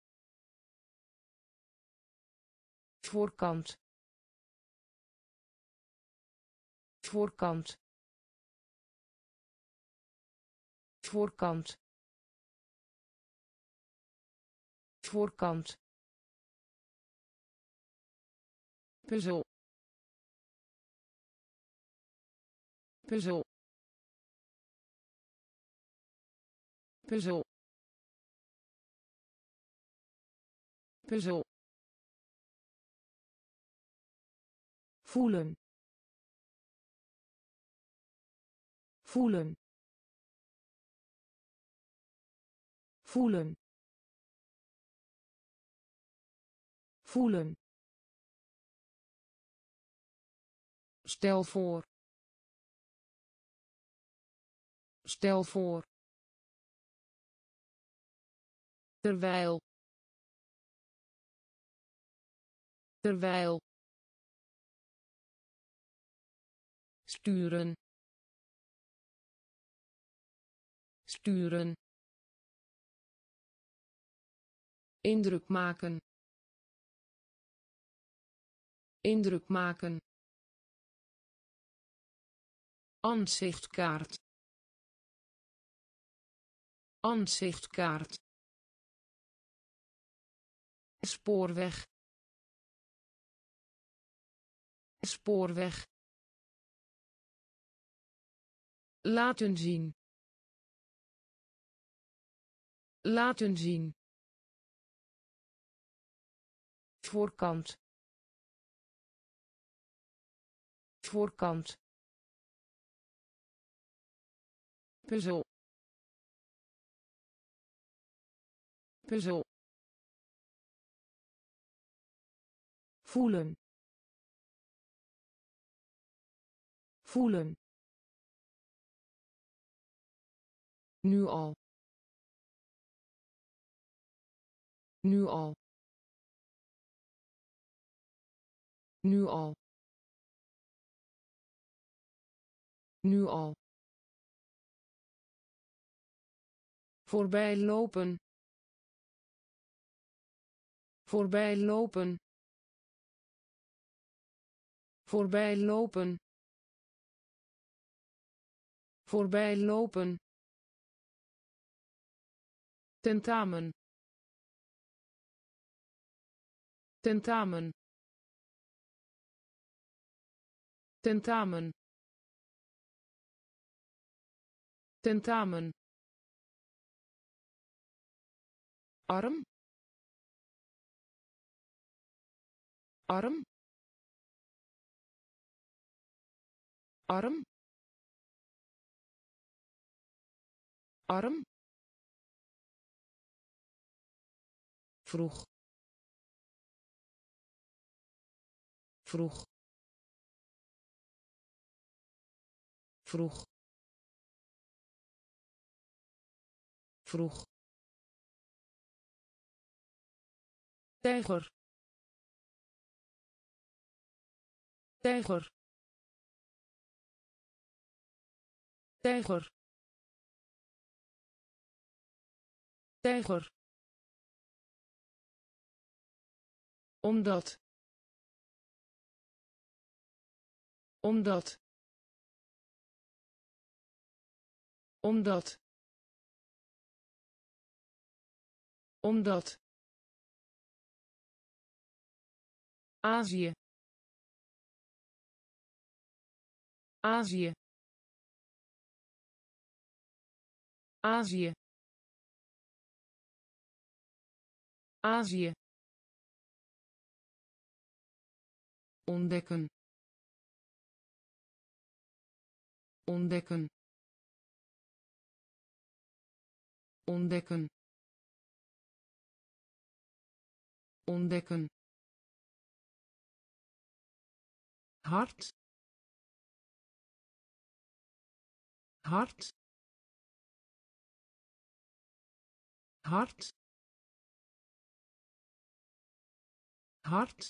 Voorkant, voorkant, voorkant, voorkant, puzzel, puzzel, puzzel, puzzel, voelen, voelen, voelen, voelen. Stel voor, stel voor, terwijl, terwijl, sturen, sturen, indruk maken, indruk maken, aanzichtkaart, aanzichtkaart, spoorweg, spoorweg, laten zien, laten zien, voorkant, voorkant, puzzel, puzzel, voelen, voelen, nu al, nu al, nu al, nu al, voorbij lopen, voorbij lopen, voorbij lopen, voorbij lopen, tentamen, tentamen, tentamen, tentamen, arm, arm, arm, arm, vroeg, vroeg, vroeg, vroeg, tijger, tijger, tijger, tijger, omdat, omdat, omdat, omdat, Azië, Azië, Azië, Azië, ontdekken, ontdekken, ontdekken, ontdekken, hart, hart, hart, hart,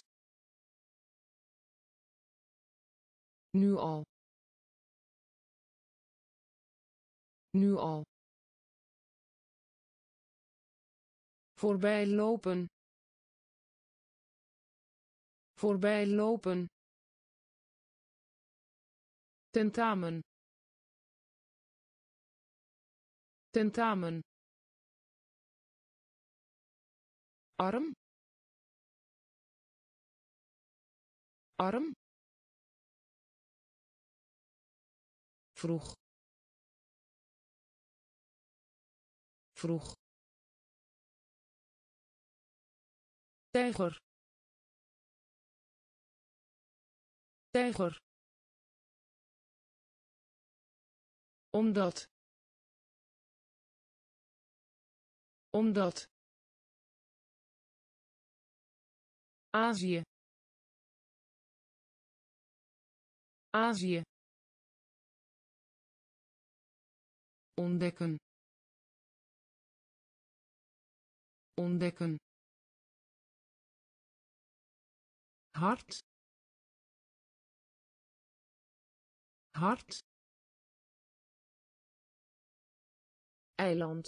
nu al, nu al, voorbij lopen, voorbij lopen, tentamen, tentamen, arm, arm, vroeg, vroeg, tijger, tijger, omdat, omdat, Azië, Azië, ontdekken, ontdekken, hart, hart, eiland,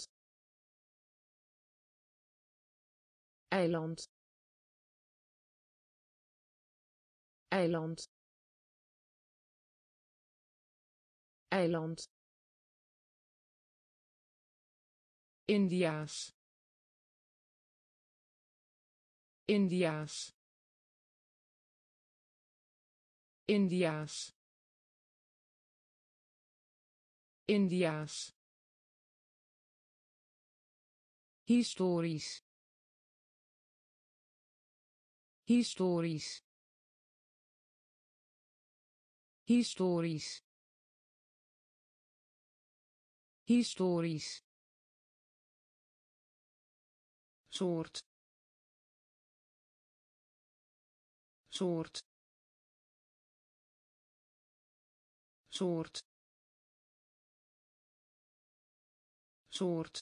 eiland, eiland, eiland, India's, India's, India's, India's, historisch, historisch, historisch, historisch, soort, soort, soort, soort,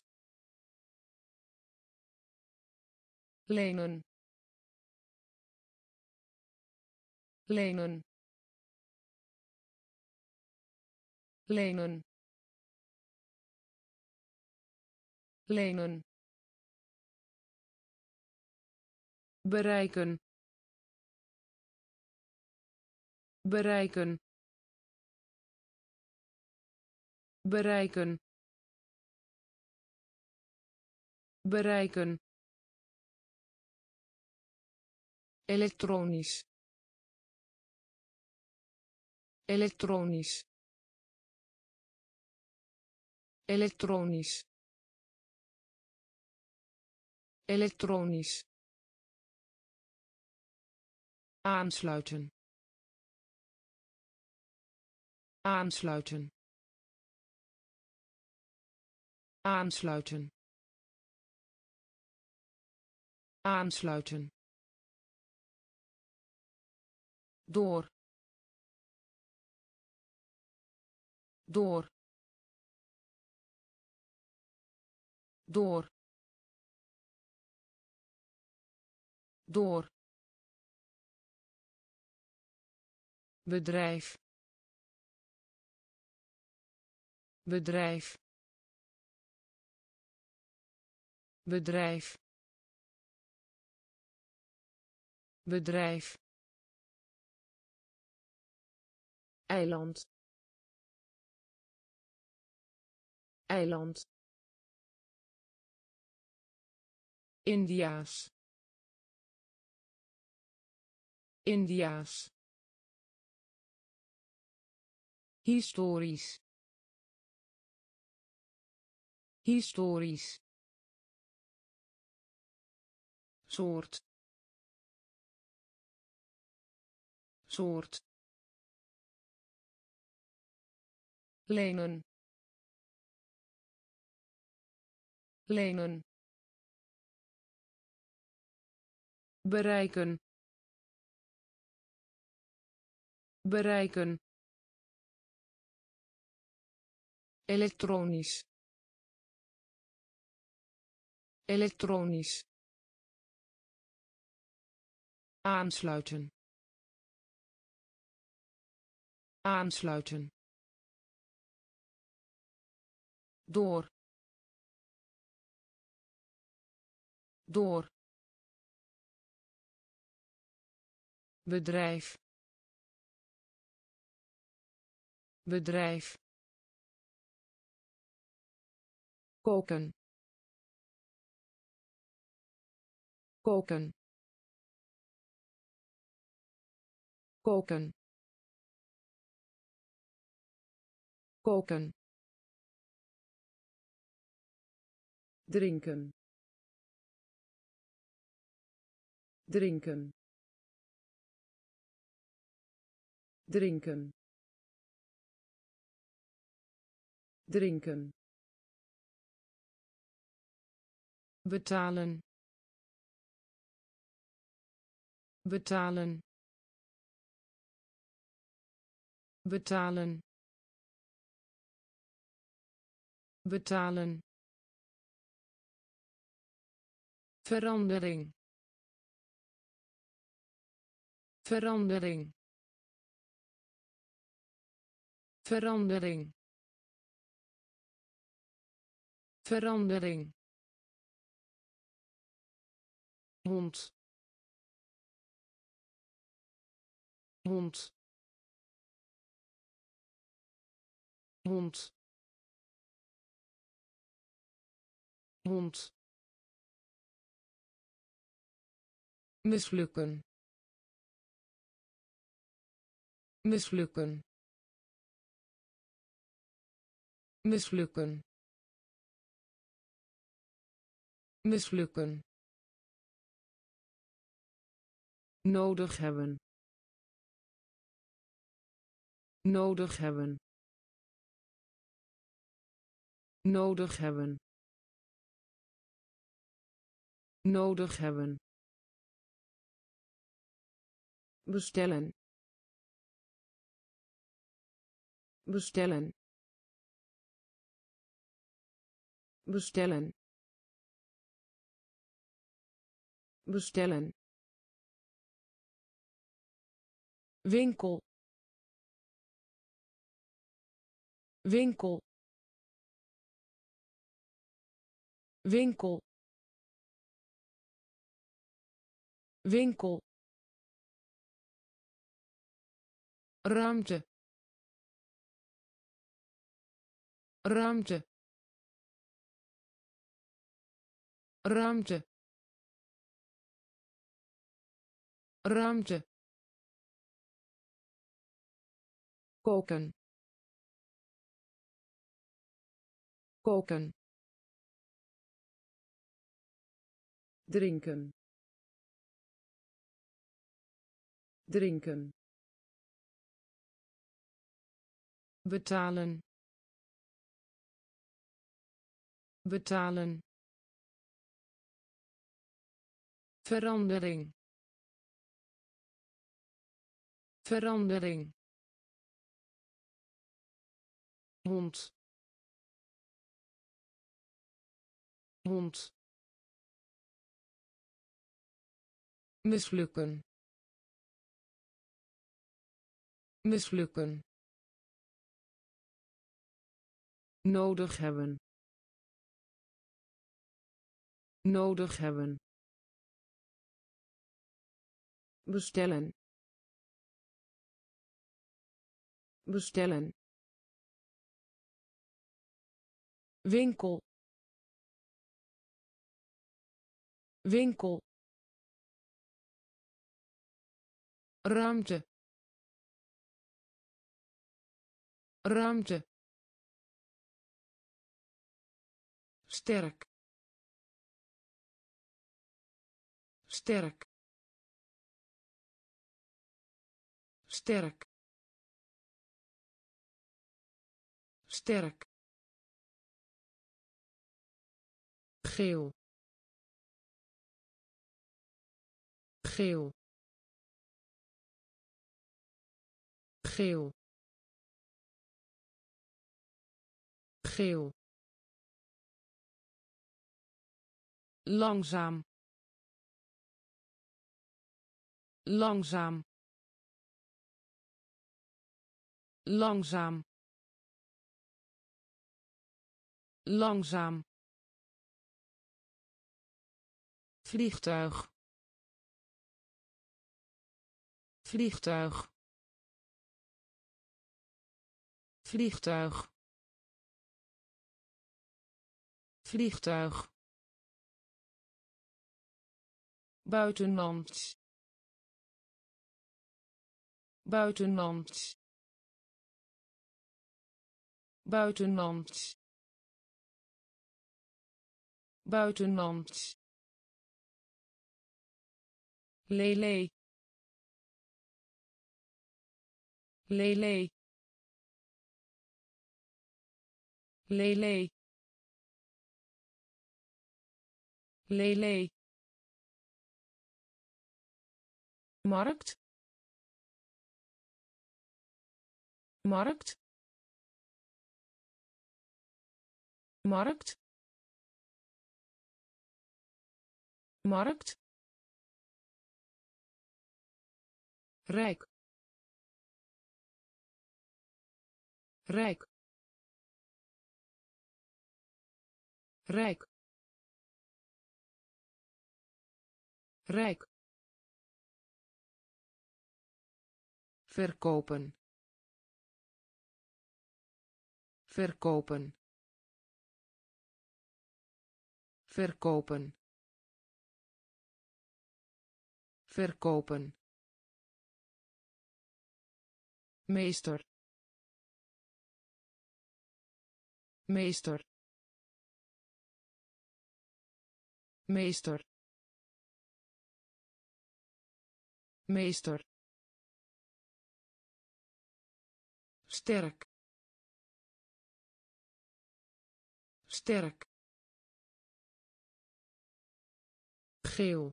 lenen, lenen, lenen, lenen, bereiken, bereiken, bereiken, bereiken, elektronisch, elektronisch, elektronisch, elektronisch, aansluiten, aansluiten, aansluiten, aansluiten, door, door, door, door, bedrijf, bedrijf, bedrijf, bedrijf, eiland, eiland, India's, India's, historisch, historisch, soort, soort, lenen, lenen, bereiken, bereiken, elektronisch, elektronisch, aansluiten, aansluiten, door, door, bedrijf, bedrijf, koken, koken, koken, koken, drinken, drinken, drinken, drinken, betalen, betalen, betalen, betalen, verandering, verandering, verandering, verandering, hond, hond, hond, hond, mislukken, mislukken, mislukken, mislukken, nodig hebben, nodig hebben, nodig hebben, nodig hebben, bestellen, bestellen, bestellen, bestellen, winkel, winkel, winkel, winkel, ruimte, ruimte, ruimte, ruimte, koken, koken, drinken, drinken, betalen, betalen, verandering, verandering, hond, hond, mislukken, mislukken, nodig hebben, nodig hebben, bestellen, bestellen, winkel, winkel, ruimte, ruimte, sterk, sterk, sterk, sterk, geel, geel, geel, geel, langzaam, langzaam, langzaam, langzaam, vliegtuig, vliegtuig, vliegtuig, vliegtuig, buitenland, buitenland, buitenland, buitenland, lele, lele, lele, lele, markt, markt, markt, markt, rijk, rijk, rijk, rijk, verkopen, verkopen, verkopen, verkopen, meester, meester, meester, meester, sterk, sterk, geel,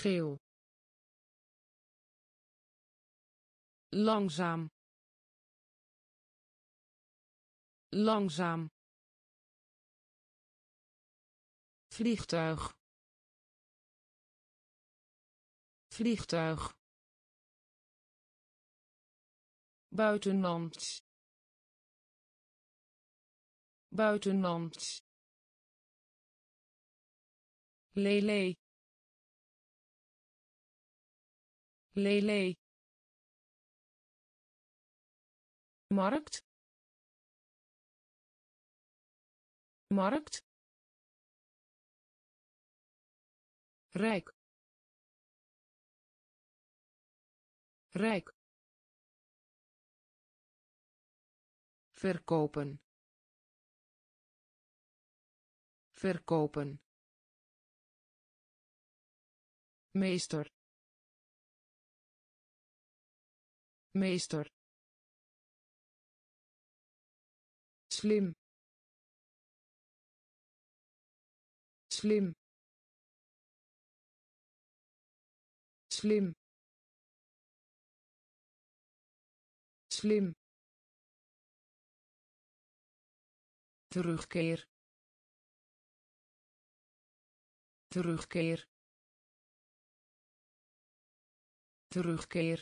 geel, langzaam, langzaam, vliegtuig, vliegtuig, buitenland, buitenland, lele, lele, markt, markt, rijk, rijk, verkopen, verkopen, meester, meester, slim, slim, slim, slim, terugkeer, terugkeer, terugkeer,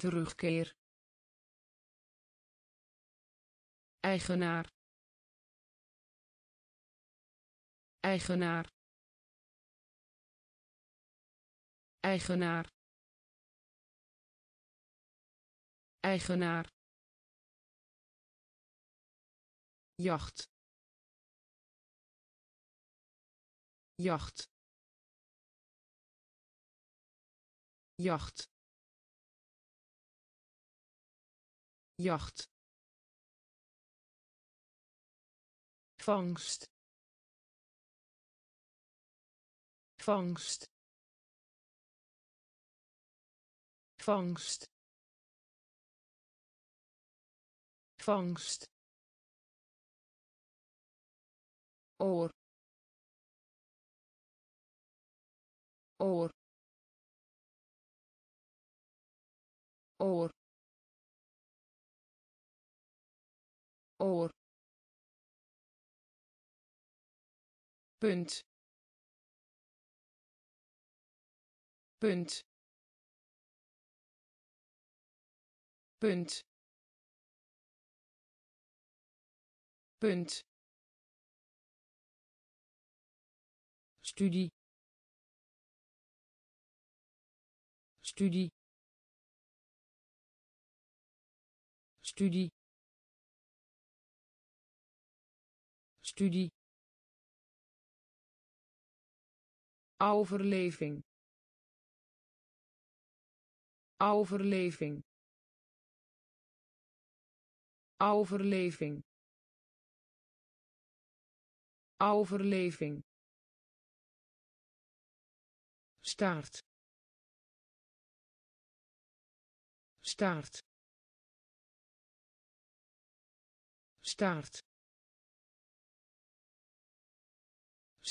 terugkeer, eigenaar, eigenaar, eigenaar, eigenaar, jacht, jacht, jacht, jacht, vangst, vangst, vangst, vangst, oor, oor, oor, oor, punt, punt, punt, punt, studie, studie, studie, studie, overleving, overleving, overleving, overleving, staart, staart, staart,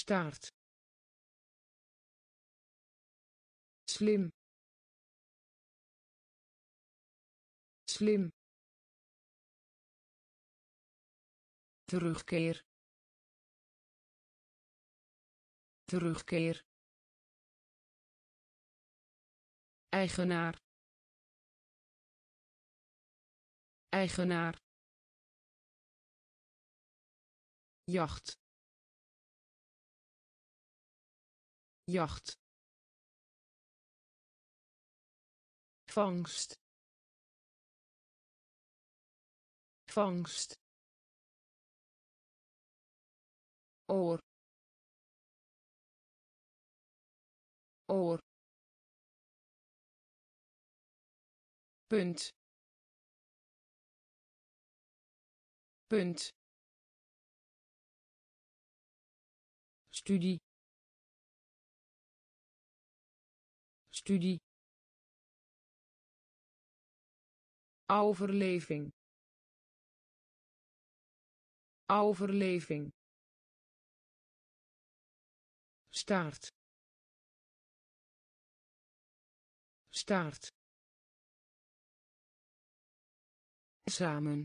staart, slim, slim, terugkeer, terugkeer, eigenaar, eigenaar, jacht, jacht, vangst, vangst, oor, oor, punt, punt, studie, studie, overleving, overleving, staart, staart, samen,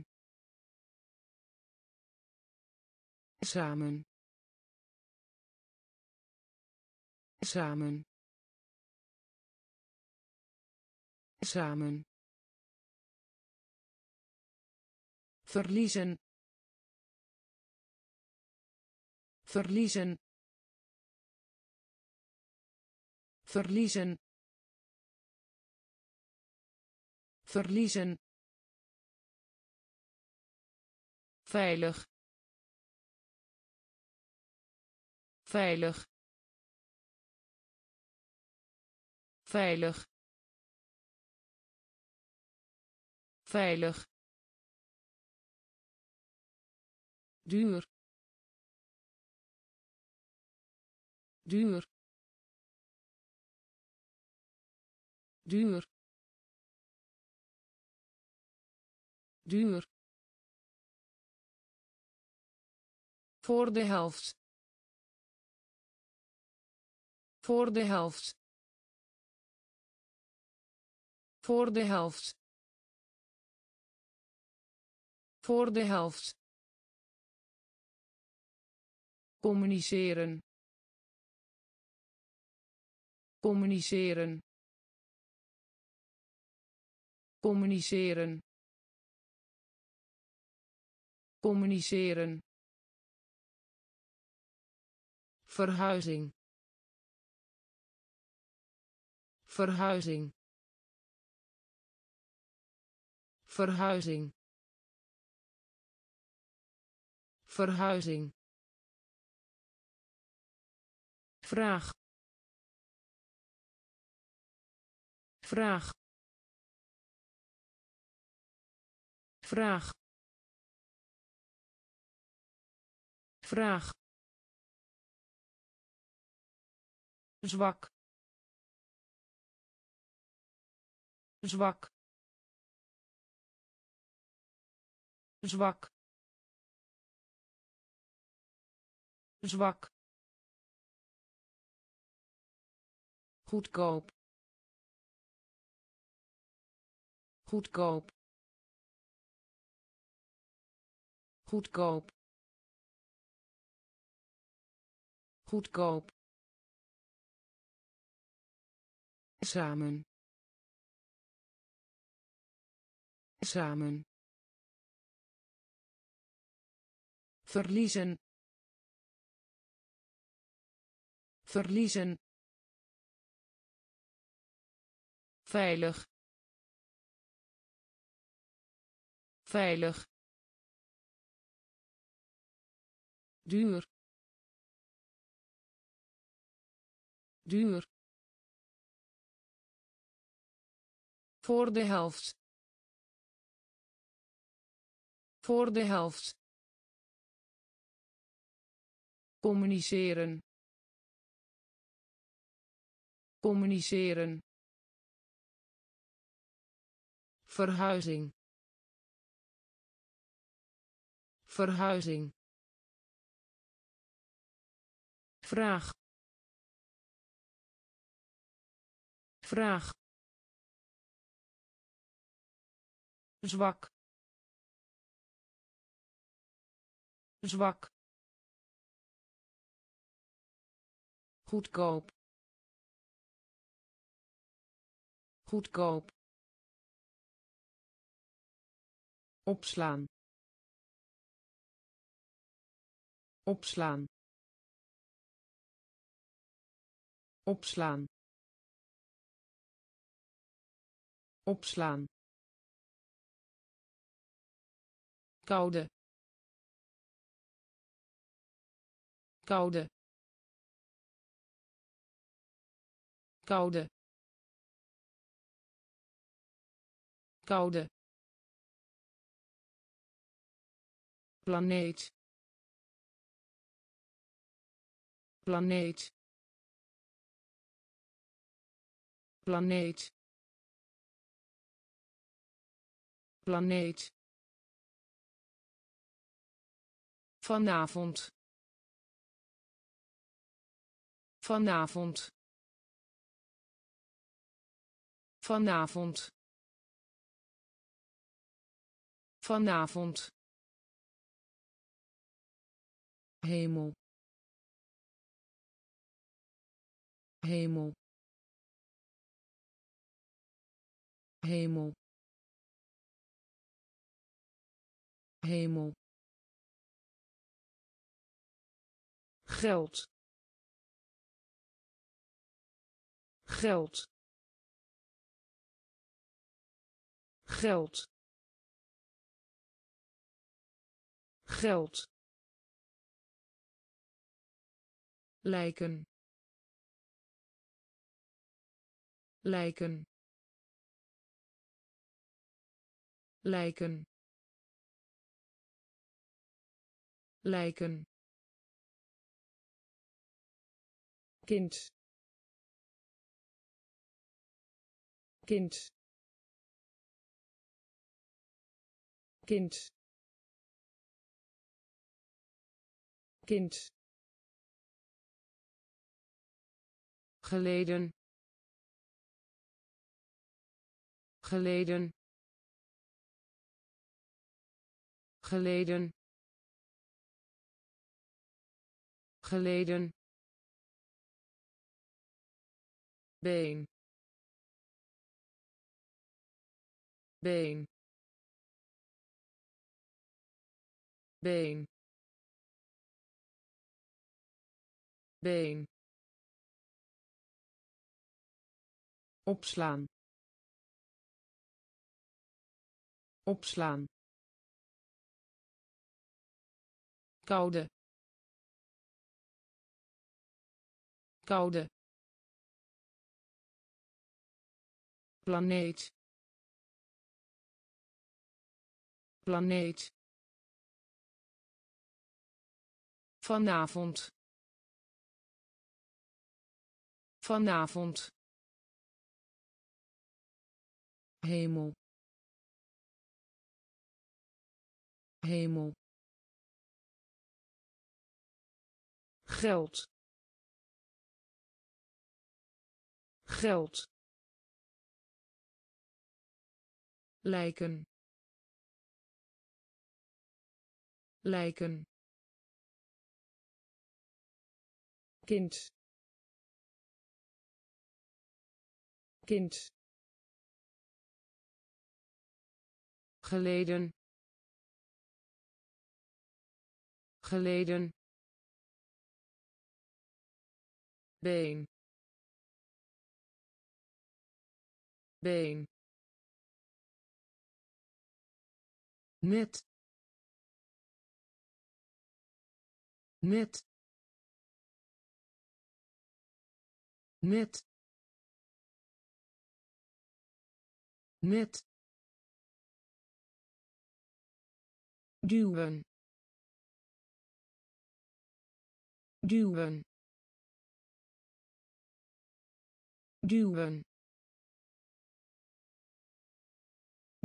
samen, samen, samen, verliezen, verliezen, verliezen, verliezen, veilig, veilig, veilig, veilig, duur, duur, duur, duur, voor de helft, voor de helft, voor de helft, voor de helft, communiceren, communiceren, communiceren, communiceren, verhuizing, verhuizing, verhuizing, verhuizing, vraag, vraag, vraag, vraag, zwak, zwak, zwak, zwak, goedkoop, goedkoop, goedkoop, goedkoop, samen, samen, verliezen, verliezen, veilig, veilig, duur, duur, voor de helft, voor de helft, communiceren, communiceren, verhuizing, verhuizing, vraag, vraag, zwak, zwak, goedkoop, goedkoop, opslaan, opslaan, opslaan, opslaan, koude, koude, koude, koude, planeet, planeet, planeet, planeet, vanavond, vanavond, vanavond, vanavond, hemel, hemel, hemel, hemel, geld, geld, geld, geld, lijken, lijken, lijken, lijken, kind, kind, kind, kind, geleden, geleden, geleden, geleden, been, been, been, been, opslaan, opslaan, koude, koude, planeet, planeet, vanavond, vanavond, hemel, hemel, geld, geld, lijken, lijken, kind, kind, geleden, geleden, been, been, met duwen duwen duwen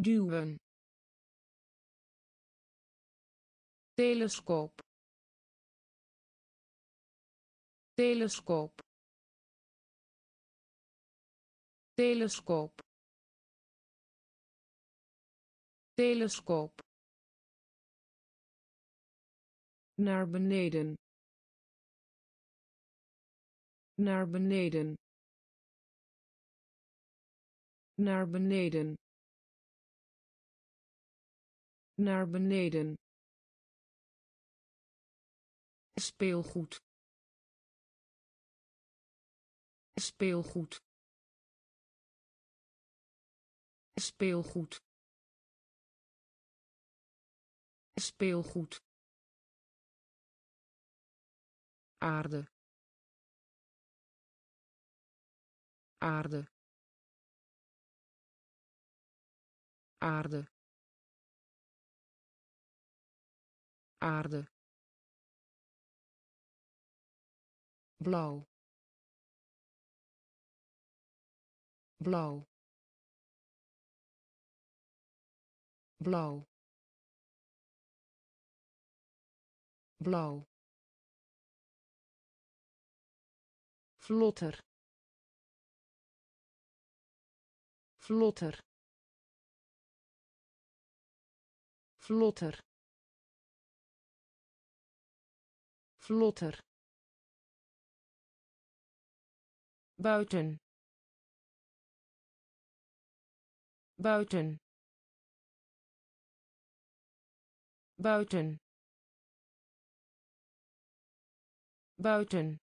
duwen telescoop telescoop telescoop telescoop naar beneden naar beneden naar beneden naar beneden speelgoed speelgoed speelgoed speelgoed aarde aarde aarde aarde blauw blauw blauw blauw vlotter vlotter vlotter vlotter buiten buiten buiten buiten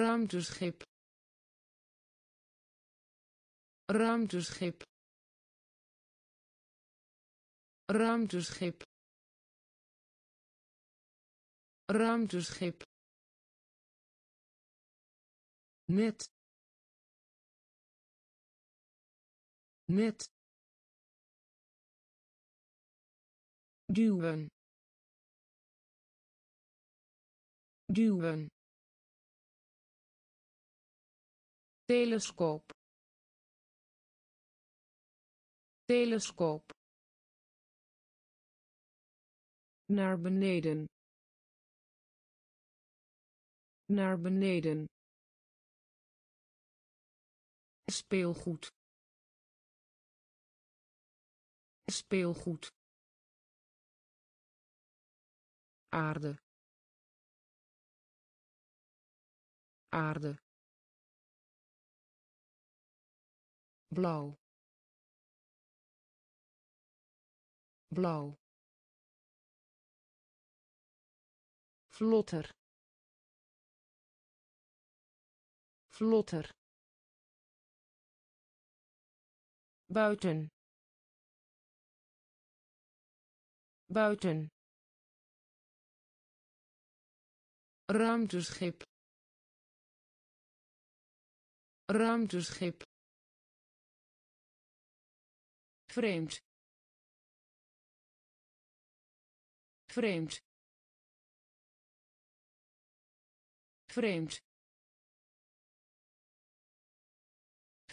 ruimteschip ruimteschip ruimteschip ruimteschip met duwen duwen telescoop telescoop naar beneden naar beneden speelgoed speelgoed aarde aarde blauw blauw vlotter vlotter buiten buiten ruimteschip ruimteschip vreemd vreemd vreemd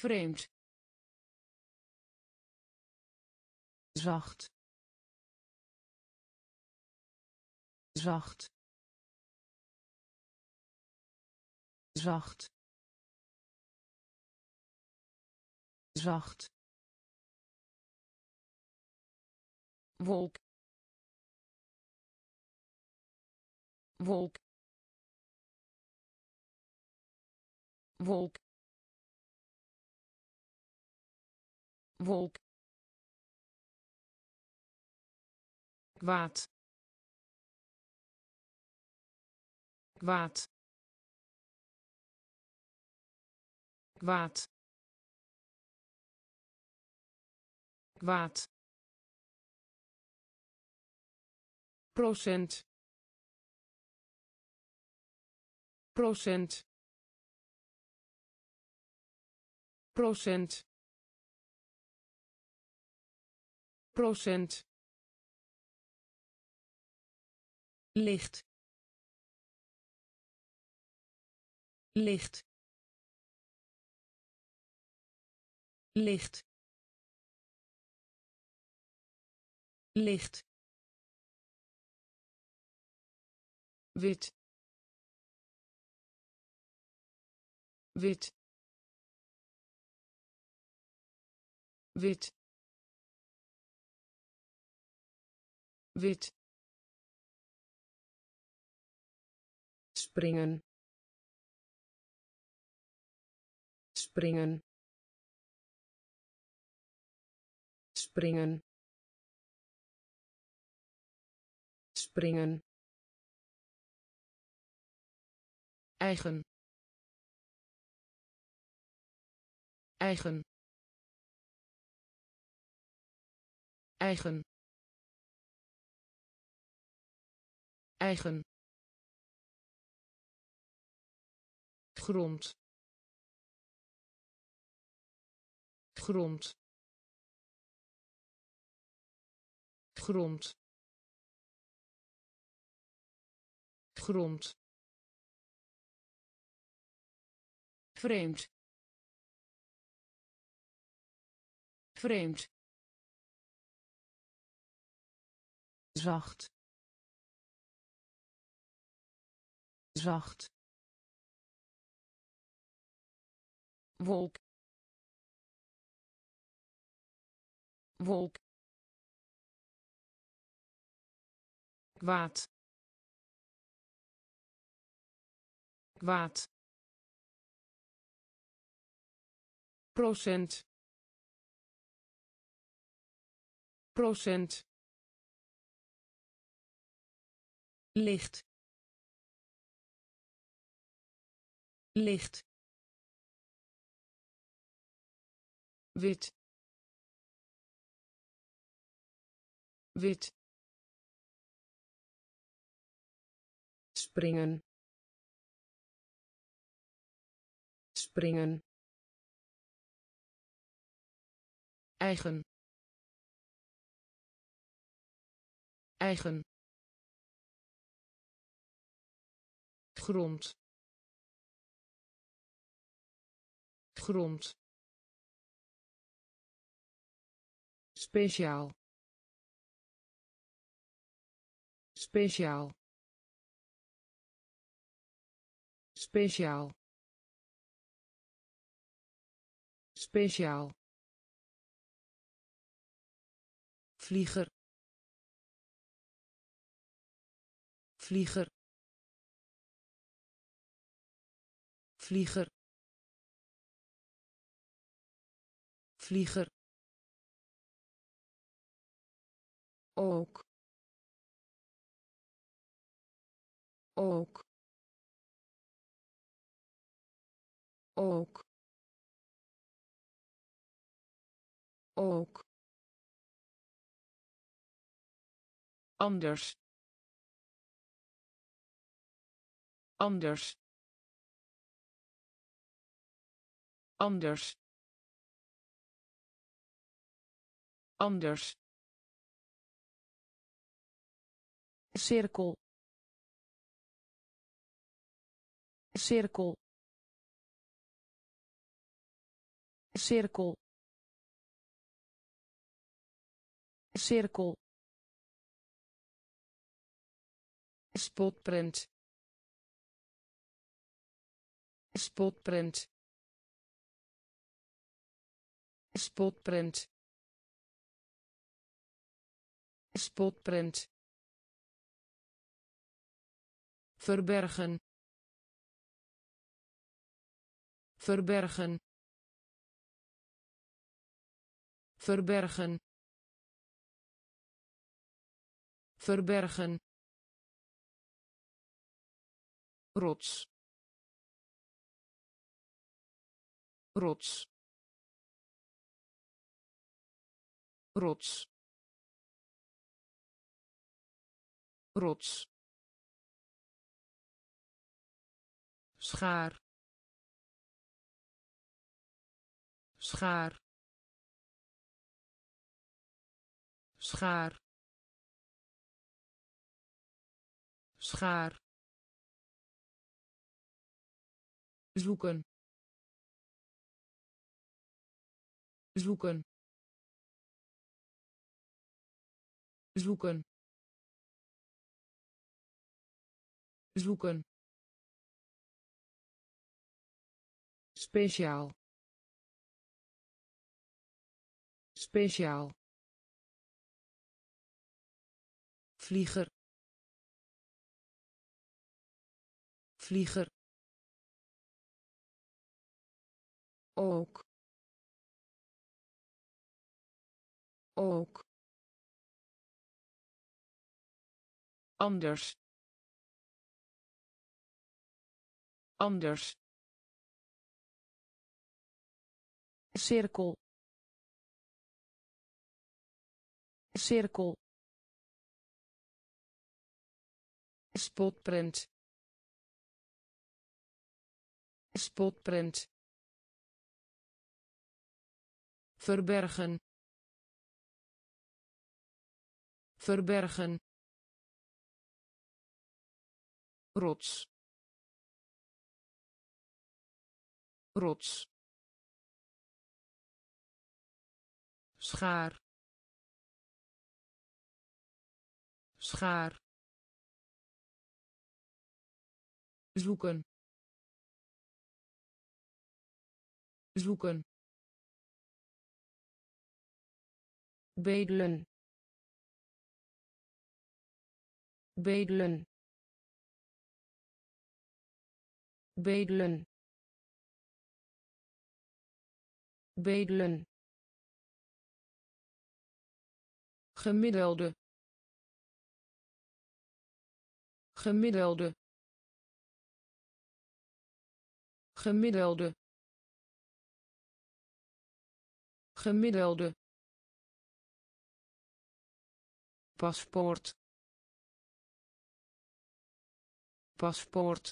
vreemd zacht zacht zacht zacht wolk wolk wolk wolk kwaad kwaad kwaad watt, procent, procent, procent, procent, licht, licht, licht, licht, wit, wit, wit, wit, springen, springen, springen, springen, eigen, eigen, eigen, eigen, grond, grond, grond, grond, vreemd, vreemd, zacht, zacht, wolk, wolk, kwaad, kwaad, procent, procent, licht, licht, wit, wit, springen, springen, eigen, eigen, grond, grond, speciaal, speciaal, speciaal, speciaal, vlieger, vlieger, vlieger, vlieger, ook, ook, ook, ook, anders, anders, anders, anders, cirkel, cirkel, cirkel, cirkel, spotprint, spotprint, spotprint, spotprint, verbergen, verbergen, verbergen, verbergen, rots, rots, rots, rots, schaar, schaar, schaar, schaar, zoeken, zoeken, zoeken, zoeken, speciaal, speciaal, vlieger, vlieger, ook, ook, anders, anders, cirkel, cirkel, spotprint, spotprint, verbergen, verbergen, rots, rots, schaar, schaar, zoeken, zoeken, bedelen, bedelen, bedelen, bedelen, gemiddelde, gemiddelde, gemiddelde, gemiddelde, paspoort, paspoort,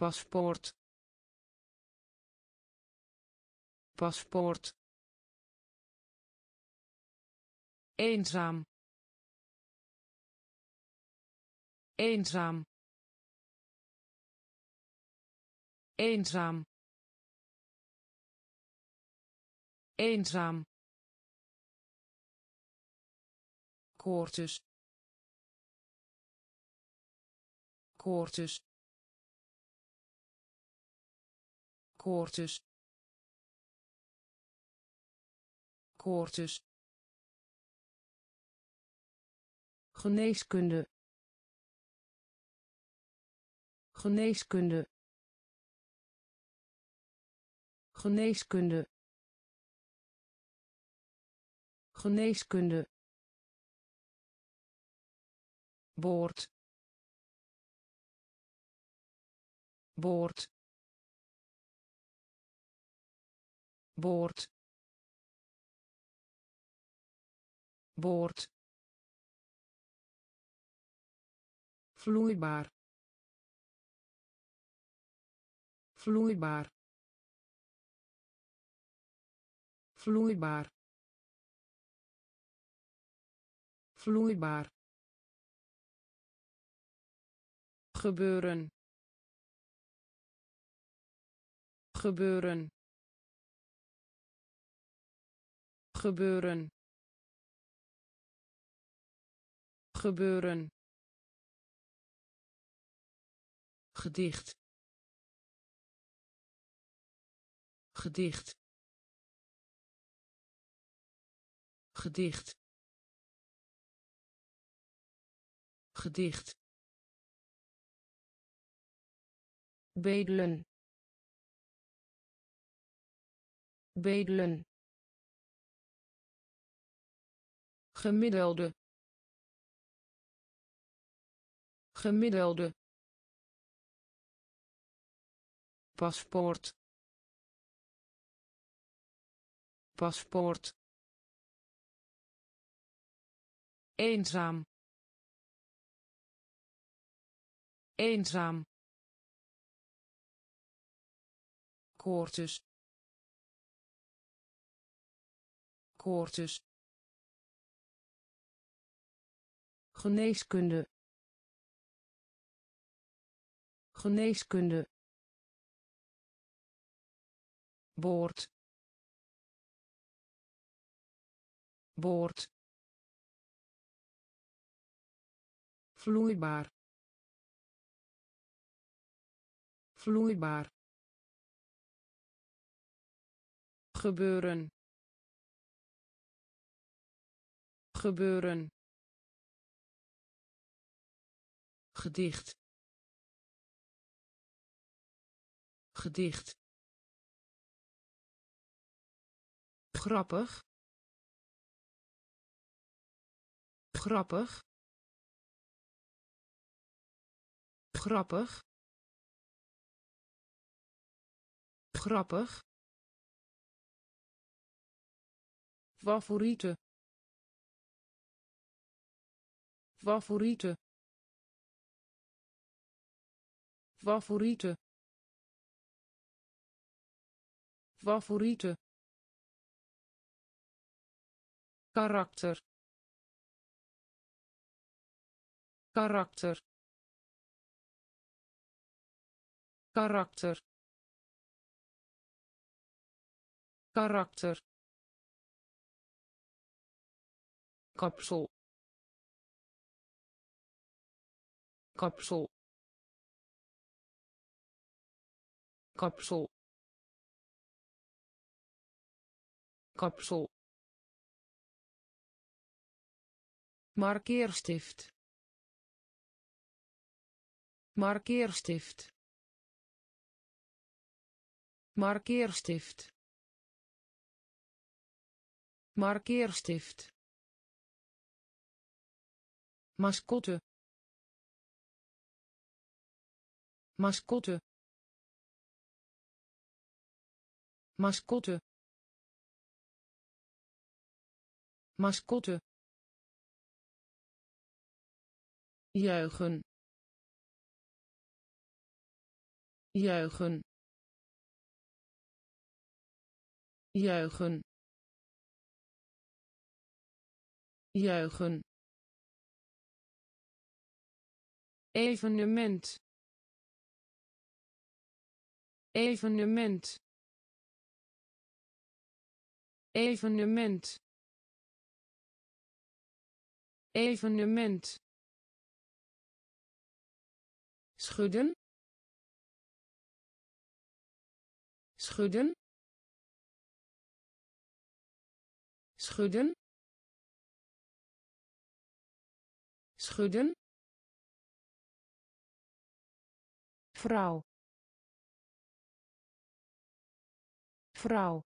paspoort, paspoort, eenzaam, eenzaam, eenzaam, eenzaam, koorts, koorts, koorts, koorts, geneeskunde, geneeskunde, geneeskunde, geneeskunde, boord, boord, boord, boord, vloeibaar, vloeibaar, vloeibaar, vloeibaar, gebeuren, gebeuren, gebeuren, gebeuren, gedicht, gedicht, gedicht, gedicht, bedelen, bedelen, gemiddelde, gemiddelde, paspoort, paspoort. Eenzaam. Eenzaam. Koorts. Koorts. Geneeskunde. Geneeskunde. Boord. Boord. Vloeibaar. Vloeibaar. Gebeuren. Gebeuren. Gedicht. Gedicht. Grappig. Grappig. Grappig. Grappig. Favoriete. Favoriete. Favoriete. Favoriete. Karakter. Karakter. Karakter. Karakter. Kapsel. Kapsel. Kapsel. Kapsel. Markeerstift. Markeerstift. Markeerstift. Markeerstift. Mascotte. Mascotte. Mascotte. Mascotte. Juichen. Juichen. Juichen. Juichen. Evenement. Evenement. Evenement. Evenement. Schudden. Schudden. Schudden. Schudden. Vrouw. Vrouw.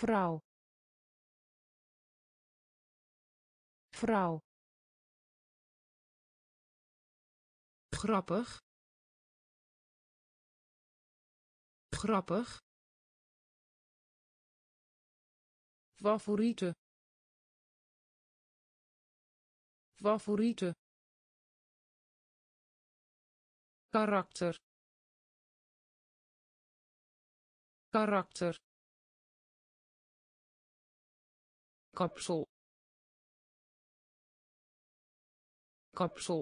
Vrouw. Vrouw. Grappig. Grappig. Favoriete. Favoriete. Karakter. Karakter. Kapsel. Kapsel.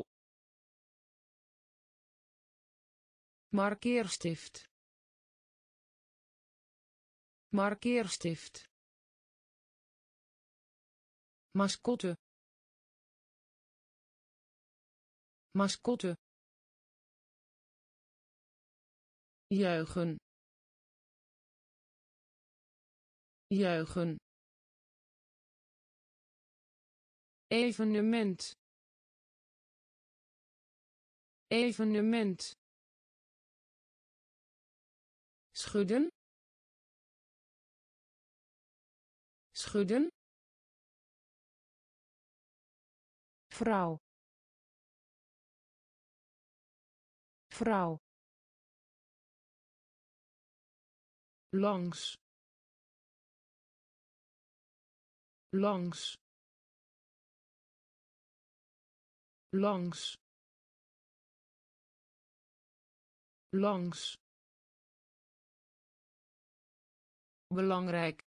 Markeerstift. Markeerstift. Mascotte. Mascotte. Juichen. Juichen. Evenement. Evenement. Schudden. Schudden. Vrouw. Vrouw. langs, langs, langs, langs, belangrijk,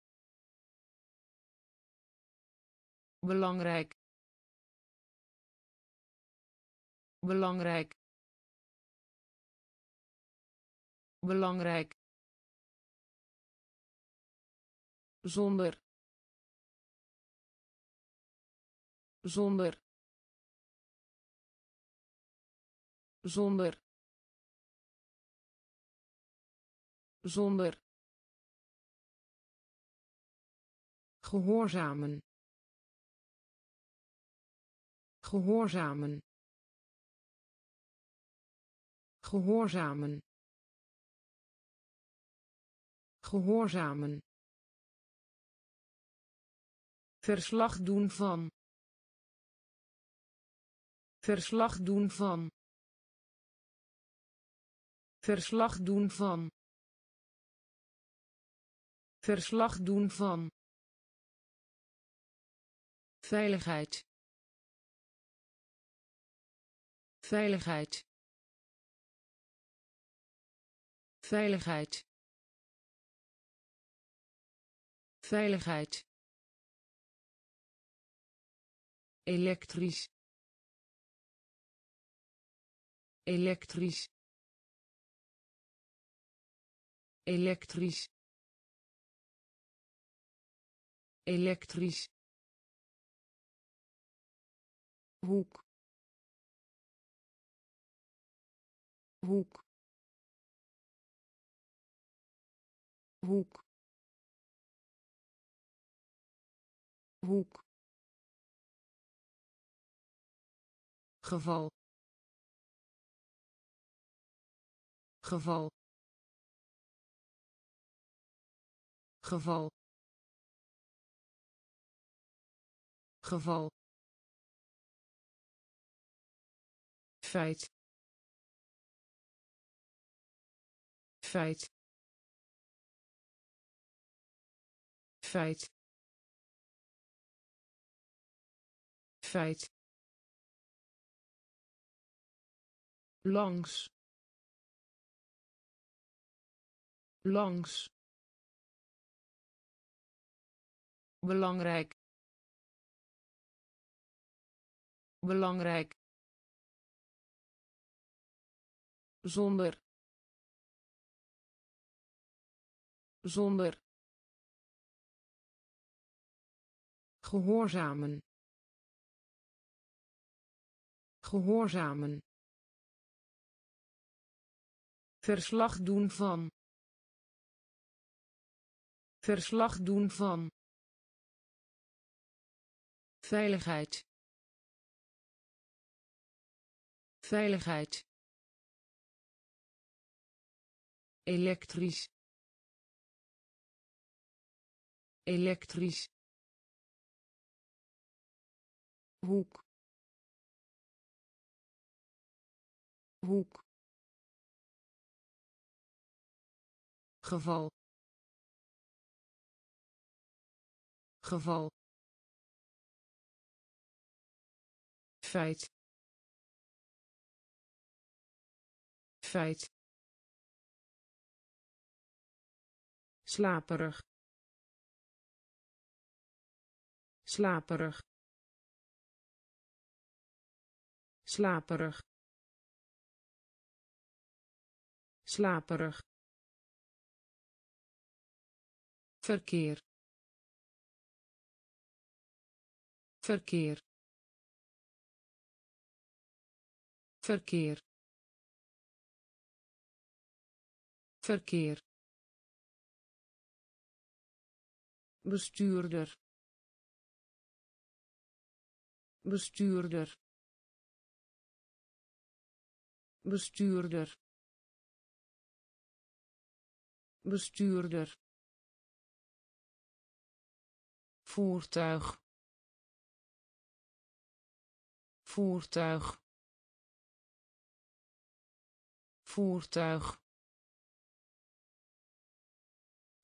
belangrijk, belangrijk, belangrijk, zonder, zonder, zonder, zonder, gehoorzamen, gehoorzamen, gehoorzamen, gehoorzamen, verslag doen van, verslag doen van, verslag doen van, verslag doen van, veiligheid, veiligheid, veiligheid, veiligheid, elektrisch, elektrisch, elektrisch, elektrisch, hoek, hoek, hoek, hoek, geval, geval, geval, geval, feit, feit, feit, feit, langs, langs, belangrijk, belangrijk, zonder, zonder, gehoorzamen, gehoorzamen, verslag doen van, verslag doen van, veiligheid, veiligheid, elektrisch, elektrisch, hoek, hoek, geval, geval, feit, feit, slaperig, slaperig, slaperig, slaperig, verkeer, verkeer, verkeer, verkeer, bestuurder, bestuurder, bestuurder, bestuurder, voertuig, voertuig, voertuig,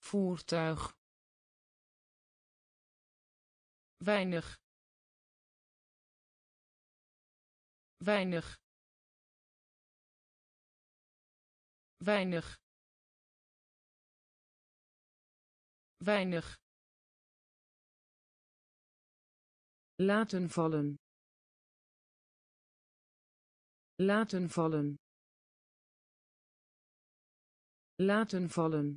voertuig, weinig, weinig, weinig, weinig, laten vallen, laten vallen, laten vallen,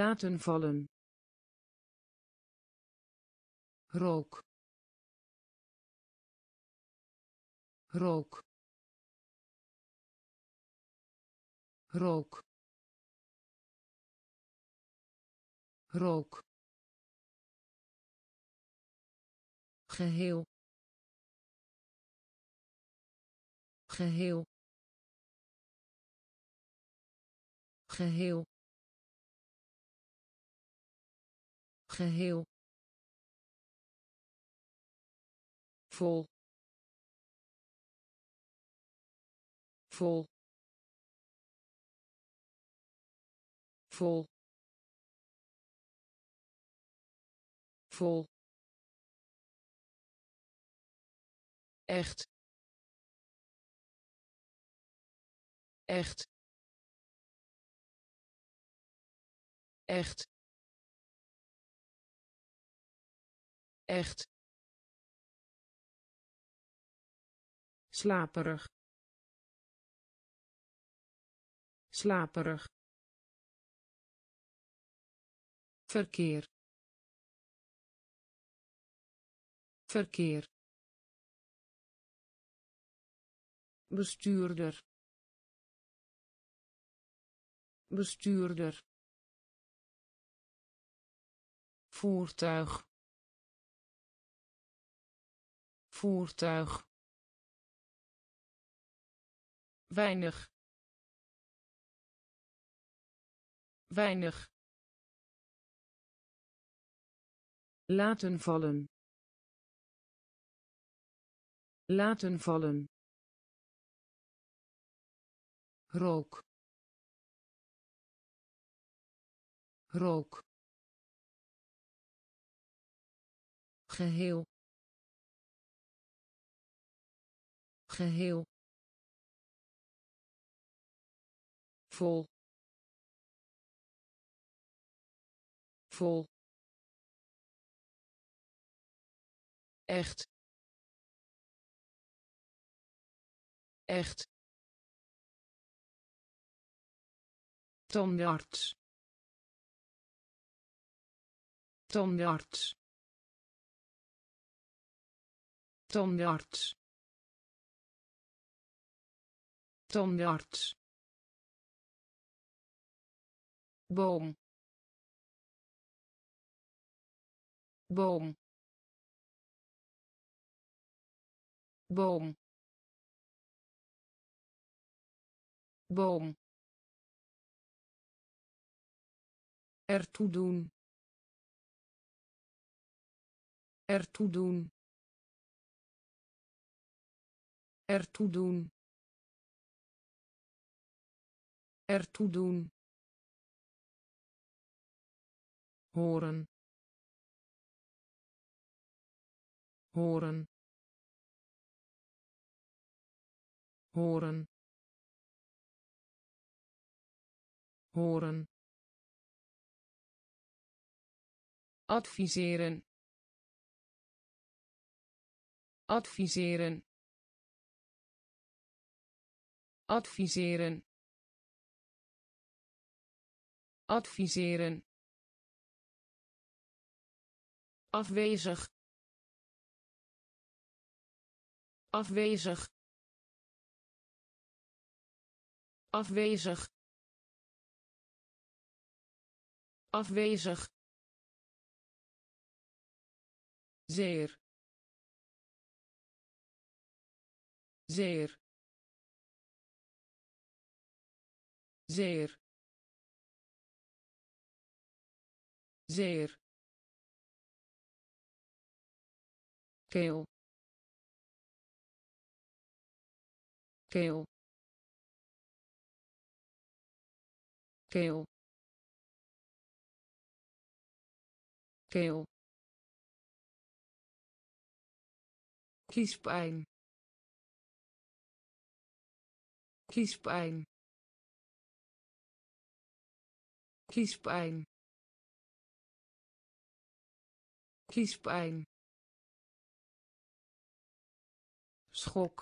laten vallen, rook, rook, rook, rook, geheel, geheel, geheel, geheel, vol, vol, vol, vol, echt, echt, echt, echt, slaperig, slaperig, verkeer, verkeer, bestuurder, bestuurder, voertuig, voertuig, weinig, weinig, laten vallen, laten vallen, rook, rook, geheel, geheel, vol, vol, echt, echt, tandarts, tandarts, tandarts, tandarts, boom, boom, boom, boom, ertoe doen, ertoe doen, ertoe doen, ertoe doen, horen, horen, horen, horen, adviseren, adviseren, adviseren, adviseren, afwezig, afwezig, afwezig, afwezig, zeer, zeer, zeer, zeer, keel, keel, Keel. Keel. Kiespijn. Kiespijn. Kiespijn. Kiespijn. Schok.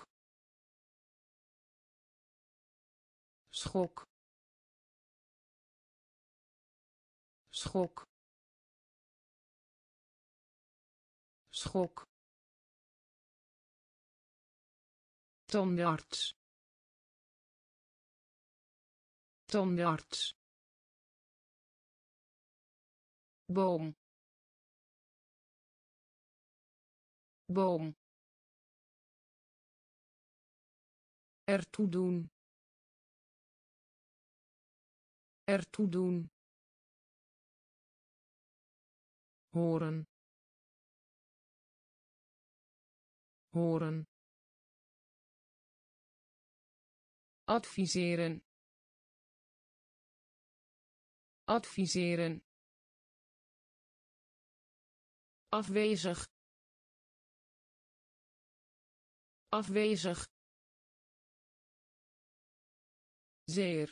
Schok. Schok. Schok. Tandarts. Tandarts. Boom. Boom. Ertoe doen. Ertoe doen. Horen. Horen. Adviseren. Adviseren. Afwezig. Afwezig. Zeer.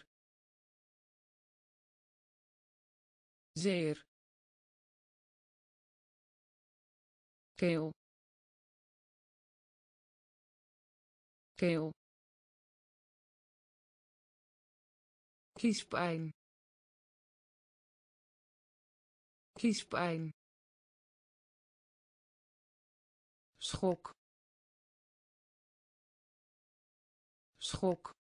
Zeer. Keel. Keel. Kiespijn. Kiespijn. Schok. Schok.